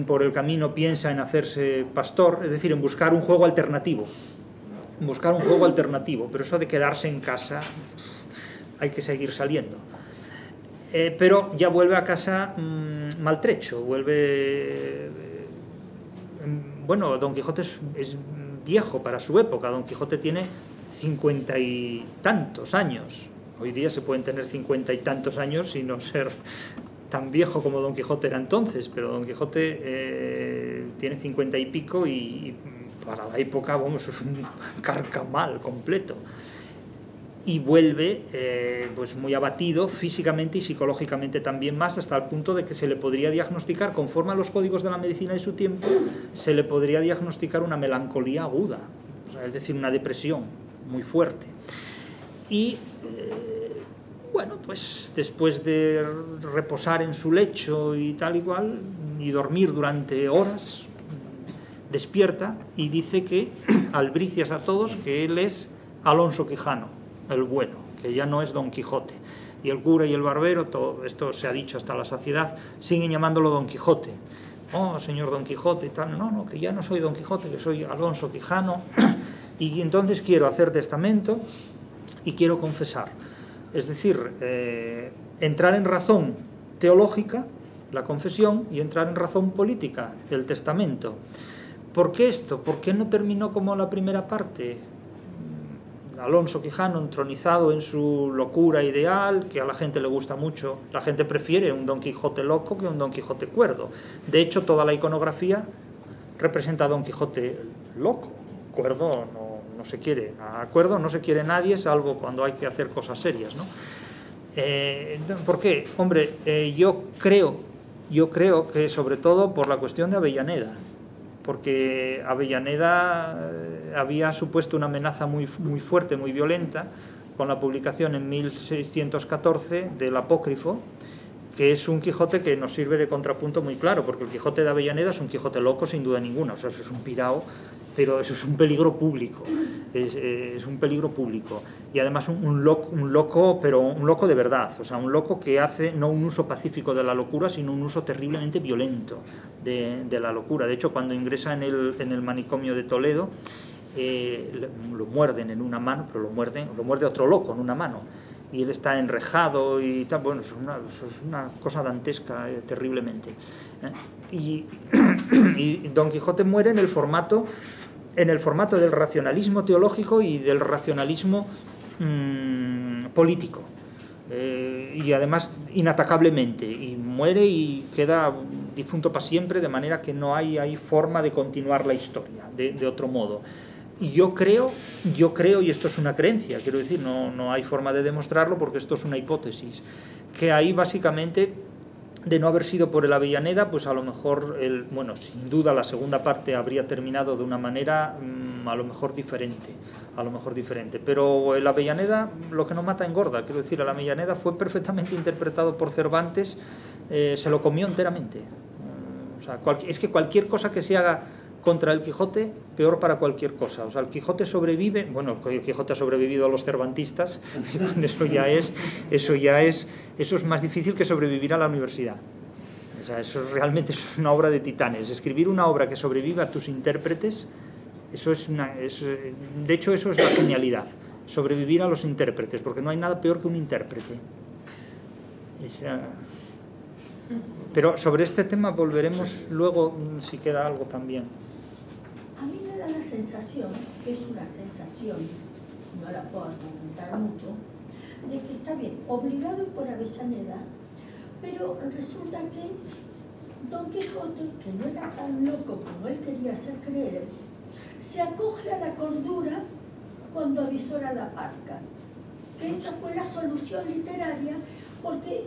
por el camino piensa en hacerse pastor, es decir, en buscar un juego alternativo, pero eso de quedarse en casa, hay que seguir saliendo. Pero ya vuelve a casa maltrecho, vuelve... Bueno, Don Quijote es viejo para su época. Don Quijote tiene 50 y tantos años. Hoy día se pueden tener 50 y tantos años y no ser tan viejo como Don Quijote era entonces, pero Don Quijote tiene 50 y pico y para la época, vamos, es un carcamal completo. Y vuelve pues muy abatido físicamente y psicológicamente también, más hasta el punto de que se le podría diagnosticar, conforme a los códigos de la medicina de su tiempo, se le podría diagnosticar una melancolía aguda, o sea, es decir, una depresión muy fuerte. Y bueno, pues después de reposar en su lecho y tal y cual, y dormir durante horas, despierta y dice que albricias a todos que él es Alonso Quijano, el bueno, que ya no es Don Quijote. Y el cura y el barbero, todo esto se ha dicho hasta la saciedad, siguen llamándolo Don Quijote. Oh, señor Don Quijote y tal. No, no, que ya no soy Don Quijote, que soy Alonso Quijano. Y entonces quiero hacer testamento y quiero confesar. Es decir, entrar en razón teológica, la confesión, y entrar en razón política, el testamento. ¿Por qué esto? ¿Por qué no terminó como la primera parte? Alonso Quijano, entronizado en su locura ideal, que a la gente le gusta mucho. La gente prefiere un Don Quijote loco que un Don Quijote cuerdo. De hecho, toda la iconografía representa a Don Quijote loco. Cuerdo no se quiere. A cuerdo no se quiere nadie, salvo cuando hay que hacer cosas serias, ¿no? ¿Por qué? Hombre, yo creo que sobre todo por la cuestión de Avellaneda, porque Avellaneda había supuesto una amenaza muy, muy fuerte, muy violenta, con la publicación en 1614 del Apócrifo, que es un Quijote que nos sirve de contrapunto muy claro, porque el Quijote de Avellaneda es un Quijote loco sin duda ninguna, o sea, eso es un pirao, pero eso es un peligro público, es un peligro público, y además un loco, pero un loco de verdad, o sea, un loco que hace no un uso pacífico de la locura, sino un uso terriblemente violento de la locura. De hecho, cuando ingresa en el manicomio de Toledo, lo muerden en una mano, pero lo muerde otro loco en una mano, y él está enrejado y tal. Bueno, eso es una cosa dantesca, terriblemente. Y Don Quijote muere en el formato del racionalismo teológico y del racionalismo político, y además inatacablemente, y muere y queda difunto para siempre, de manera que no hay forma de continuar la historia de otro modo. Y yo creo, y esto es una creencia, quiero decir, no hay forma de demostrarlo porque esto es una hipótesis, que ahí básicamente, de no haber sido por el Avellaneda, pues a lo mejor, bueno, sin duda la segunda parte habría terminado de una manera a lo mejor diferente, pero el Avellaneda, lo que no mata engorda, quiero decir, el Avellaneda fue perfectamente interpretado por Cervantes, se lo comió enteramente. O sea, es que cualquier cosa que se haga contra el Quijote, peor para cualquier cosa. O sea, el Quijote sobrevive, bueno, el Quijote ha sobrevivido a los cervantistas, eso es más difícil que sobrevivir a la universidad. O sea, eso es una obra de titanes. Escribir una obra que sobreviva a tus intérpretes, de hecho, eso es la genialidad, sobrevivir a los intérpretes, porque no hay nada peor que un intérprete. Pero sobre este tema volveremos luego, si queda algo también. A mí me da la sensación, que es una sensación, no la puedo argumentar mucho, de que está bien, obligado por Avellaneda, pero resulta que Don Quijote, que no era tan loco como él quería hacer creer, se acoge a la cordura cuando avisora la parca. Que esta fue la solución literaria, porque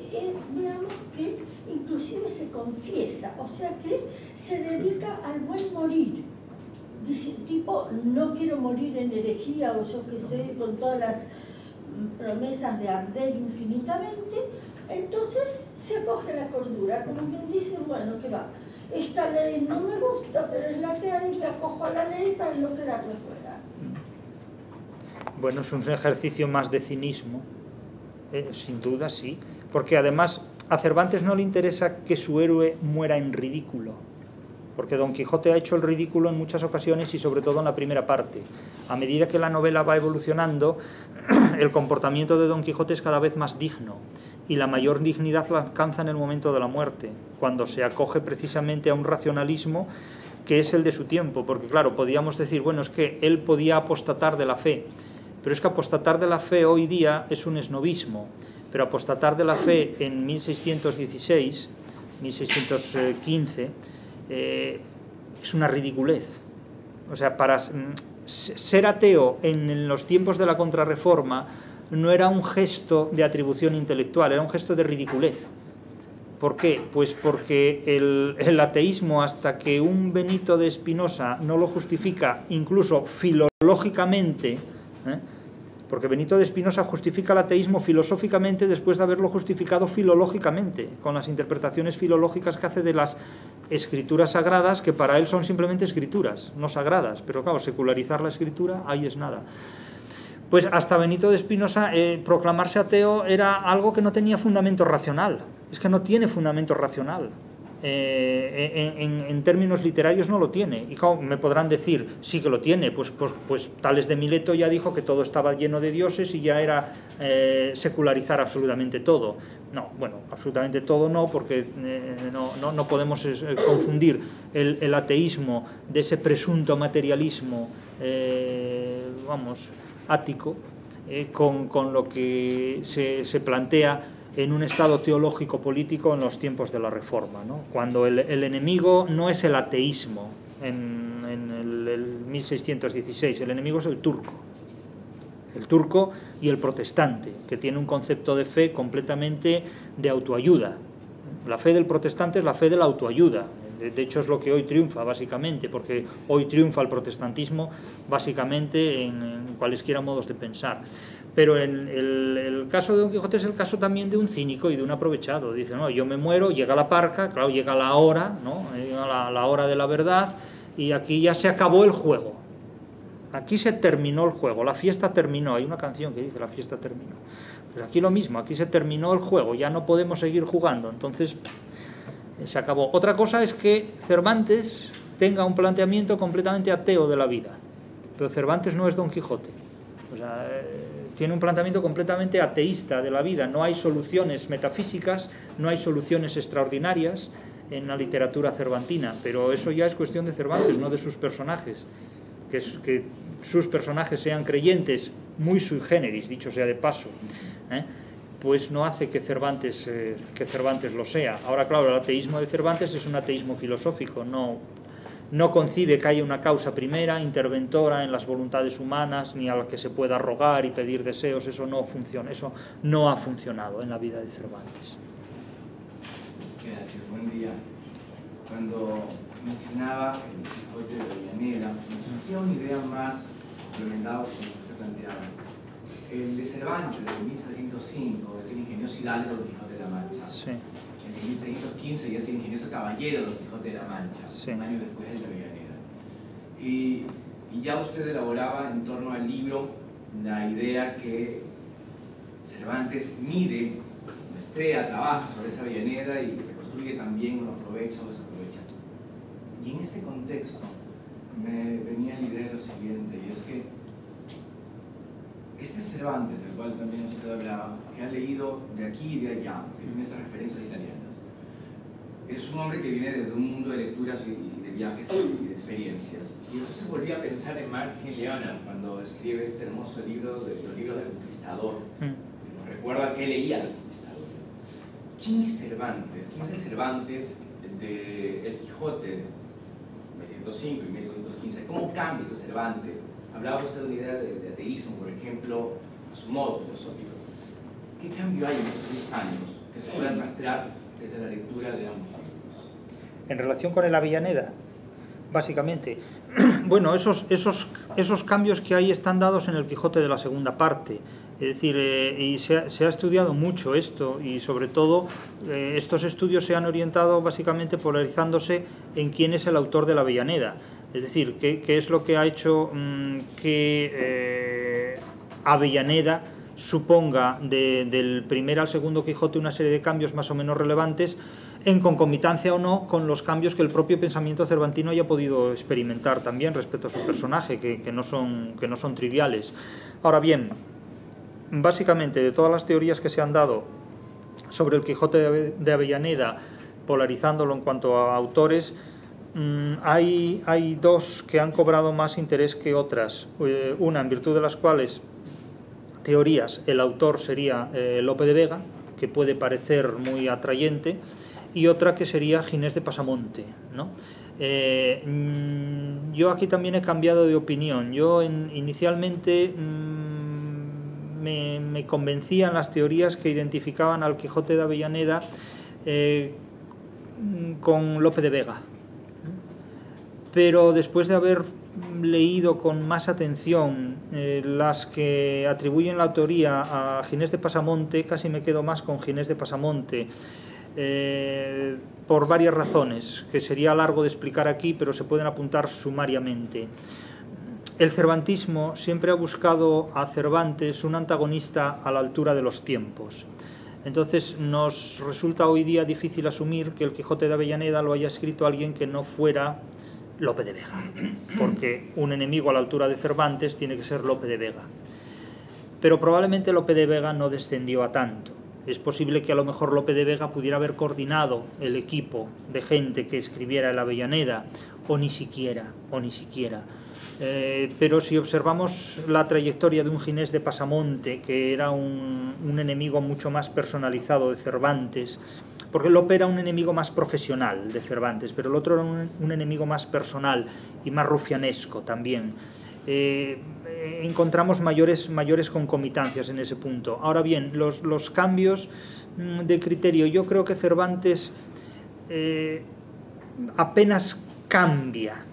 veamos que inclusive se confiesa, o sea que se dedica al buen morir. Dice, tipo, no quiero morir en herejía o yo qué sé, con todas las promesas de arder infinitamente, entonces se acoge la cordura, como quien dice, bueno, que va, esta ley no me gusta, pero es la que hay, me acojo a la ley para no quedarme fuera. Bueno, es un ejercicio más de cinismo, sin duda sí, porque además a Cervantes no le interesa que su héroe muera en ridículo, porque Don Quijote ha hecho el ridículo en muchas ocasiones y sobre todo en la primera parte. A medida que la novela va evolucionando, el comportamiento de Don Quijote es cada vez más digno, y la mayor dignidad la alcanza en el momento de la muerte, cuando se acoge precisamente a un racionalismo que es el de su tiempo, porque claro, podíamos decir, bueno, es que él podía apostatar de la fe, pero es que apostatar de la fe hoy día es un esnovismo, pero apostatar de la fe en 1616, 1615, es una ridiculez. O sea, para ser ateo en los tiempos de la Contrarreforma no era un gesto de atribución intelectual, era un gesto de ridiculez. ¿Por qué? Pues porque el ateísmo, hasta que un Benito de Espinoza no lo justifica, incluso filológicamente, porque Benito de Espinoza justifica el ateísmo filosóficamente después de haberlo justificado filológicamente, con las interpretaciones filológicas que hace de las escrituras sagradas, que para él son simplemente escrituras, no sagradas, pero claro, secularizar la escritura, ahí es nada. Pues hasta Benito de Espinoza proclamarse ateo era algo que no tenía fundamento racional, es que no tiene fundamento racional. En términos literarios no lo tiene. Y claro, me podrán decir, sí que lo tiene, pues Tales de Mileto ya dijo que todo estaba lleno de dioses y ya era secularizar absolutamente todo. No, bueno, absolutamente todo no, porque no podemos confundir el ateísmo de ese presunto materialismo vamos, ático, con lo que se plantea en un estado teológico-político en los tiempos de la Reforma, ¿no? Cuando el enemigo no es el ateísmo en el 1616, el enemigo es el turco y el protestante, que tiene un concepto de fe completamente de autoayuda. La fe del protestante es la fe de la autoayuda, de hecho es lo que hoy triunfa básicamente, porque hoy triunfa el protestantismo básicamente en cualesquiera modos de pensar. Pero el caso de Don Quijote es el caso también de un cínico y de un aprovechado. Dice, no, yo me muero, llega la parca, claro, llega la hora, ¿no? Llega la hora de la verdad, y aquí ya se acabó el juego. Aquí se terminó el juego, la fiesta terminó. Hay una canción que dice, la fiesta terminó. Pero aquí lo mismo, aquí se terminó el juego, ya no podemos seguir jugando. Entonces, se acabó. Otra cosa es que Cervantes tenga un planteamiento completamente ateo de la vida. Pero Cervantes no es Don Quijote. O sea, tiene un planteamiento completamente ateísta de la vida. No hay soluciones metafísicas, no hay soluciones extraordinarias en la literatura cervantina, pero eso ya es cuestión de Cervantes, no de sus personajes. Que sus personajes sean creyentes, muy sui generis, dicho sea de paso, pues no hace que Cervantes lo sea. Ahora, claro, el ateísmo de Cervantes es un ateísmo filosófico, no concibe que haya una causa primera, interventora en las voluntades humanas, ni a la que se pueda rogar y pedir deseos. Eso no funciona, eso no ha funcionado en la vida de Cervantes. Gracias, buen día. Cuando mencionaba el Quijote de Avellaneda, me surgía una idea más implementada como usted planteaba. El de Cervantes, de 1705, es el ingenioso hidalgo del Quijote de la Mancha. Sí. En 1615 ya es el ingenioso caballero Don Quijote de la Mancha, sí. Un año después del de Avellaneda. Y ya usted elaboraba en torno al libro la idea que Cervantes mide, muestrea, trabaja sobre esa Avellaneda y reconstruye también, lo aprovecha o desaprovecha. Y en este contexto me venía la idea de lo siguiente, y es que este Cervantes, del cual también usted hablaba, que ha leído de aquí y de allá, que tiene esas referencias italianas, es un hombre que viene desde un mundo de lecturas y de viajes y de experiencias. Y eso se volvía a pensar en Martin Leonard cuando escribe este hermoso libro, de los libros del conquistador, que nos recuerda que leía a los conquistadores. ¿Quién es Cervantes? ¿Quién es el Cervantes de El Quijote, 1605 y 1615? ¿Cómo cambia ese Cervantes? Hablaba usted de una idea de ateísmo, por ejemplo, a su modo filosófico. ¿Qué cambio hay en estos 10 años que se puedan rastrear desde la lectura de ambos libros? En relación con el Avellaneda, básicamente, bueno, esos cambios que hay están dados en el Quijote de la segunda parte. Es decir, y se ha estudiado mucho esto, y sobre todo estos estudios se han orientado básicamente polarizándose en quién es el autor de la Avellaneda. Es decir, qué es lo que ha hecho que Avellaneda suponga del primer al segundo Quijote una serie de cambios más o menos relevantes, en concomitancia o no con los cambios que el propio pensamiento cervantino haya podido experimentar también respecto a su personaje, que no son triviales. Ahora bien, básicamente de todas las teorías que se han dado sobre el Quijote de Avellaneda, polarizándolo en cuanto a autores, hay dos que han cobrado más interés que otras, una en virtud de las cuales teorías el autor sería Lope de Vega, que puede parecer muy atrayente, y otra que sería Ginés de Pasamonte, ¿no? Yo aquí también he cambiado de opinión. Yo inicialmente me convencían las teorías que identificaban al Quijote de Avellaneda con Lope de Vega. Pero después de haber leído con más atención las que atribuyen la autoría a Ginés de Pasamonte, casi me quedo más con Ginés de Pasamonte, por varias razones, que sería largo de explicar aquí, pero se pueden apuntar sumariamente. El cervantismo siempre ha buscado a Cervantes un antagonista a la altura de los tiempos. Entonces nos resulta hoy día difícil asumir que el Quijote de Avellaneda lo haya escrito alguien que no fuera Lope de Vega, porque un enemigo a la altura de Cervantes tiene que ser Lope de Vega. Pero probablemente Lope de Vega no descendió a tanto. Es posible que a lo mejor Lope de Vega pudiera haber coordinado el equipo de gente que escribiera el Avellaneda, o ni siquiera. Pero si observamos la trayectoria de un Ginés de Pasamonte, que era un enemigo mucho más personalizado de Cervantes, porque Lope era un enemigo más profesional de Cervantes, pero el otro era un enemigo más personal y más rufianesco también. Encontramos mayores concomitancias en ese punto. Ahora bien, los cambios de criterio, yo creo que Cervantes apenas cambia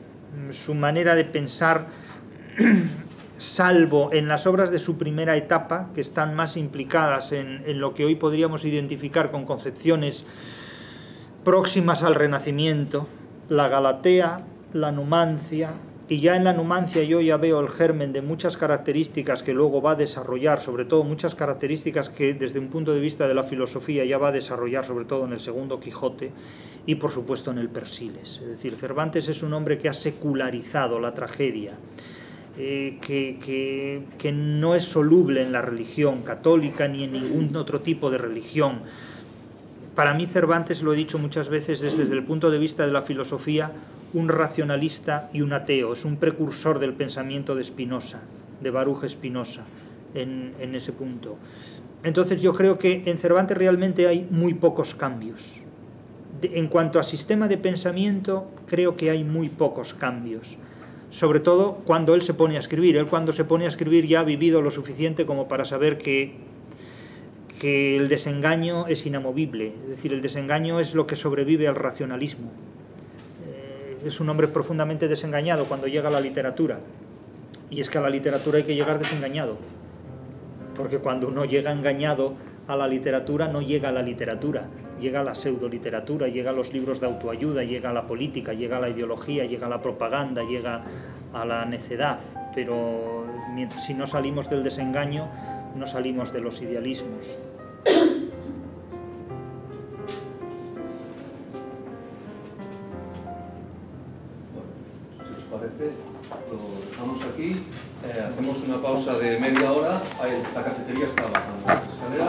su manera de pensar, salvo en las obras de su primera etapa, que están más implicadas en lo que hoy podríamos identificar con concepciones próximas al Renacimiento, la Galatea, la Numancia, y ya en la Numancia yo ya veo el germen de muchas características que luego va a desarrollar, sobre todo muchas características que desde un punto de vista de la filosofía ya va a desarrollar, sobre todo en el segundo Quijote, y por supuesto en el Persiles. Es decir, Cervantes es un hombre que ha secularizado la tragedia, que no es soluble en la religión católica ni en ningún otro tipo de religión. Para mí Cervantes, lo he dicho muchas veces, es desde el punto de vista de la filosofía un racionalista y un ateo, es un precursor del pensamiento de Spinoza, de Baruch Spinoza, en ese punto. Entonces yo creo que en Cervantes realmente hay muy pocos cambios. En cuanto a sistema de pensamiento, creo que hay muy pocos cambios, sobre todo cuando él se pone a escribir. Él cuando se pone a escribir ya ha vivido lo suficiente como para saber que el desengaño es inamovible, es decir, el desengaño es lo que sobrevive al racionalismo. Es un hombre profundamente desengañado cuando llega a la literatura, y es que a la literatura hay que llegar desengañado, porque cuando uno llega engañado a la literatura no llega a la literatura, llega a la pseudoliteratura, llega a los libros de autoayuda, llega a la política, llega a la ideología, llega a la propaganda, llega a la necedad, pero mientras, si no salimos del desengaño, no salimos de los idealismos. Lo dejamos aquí, hacemos una pausa de media hora, la cafetería está abajo.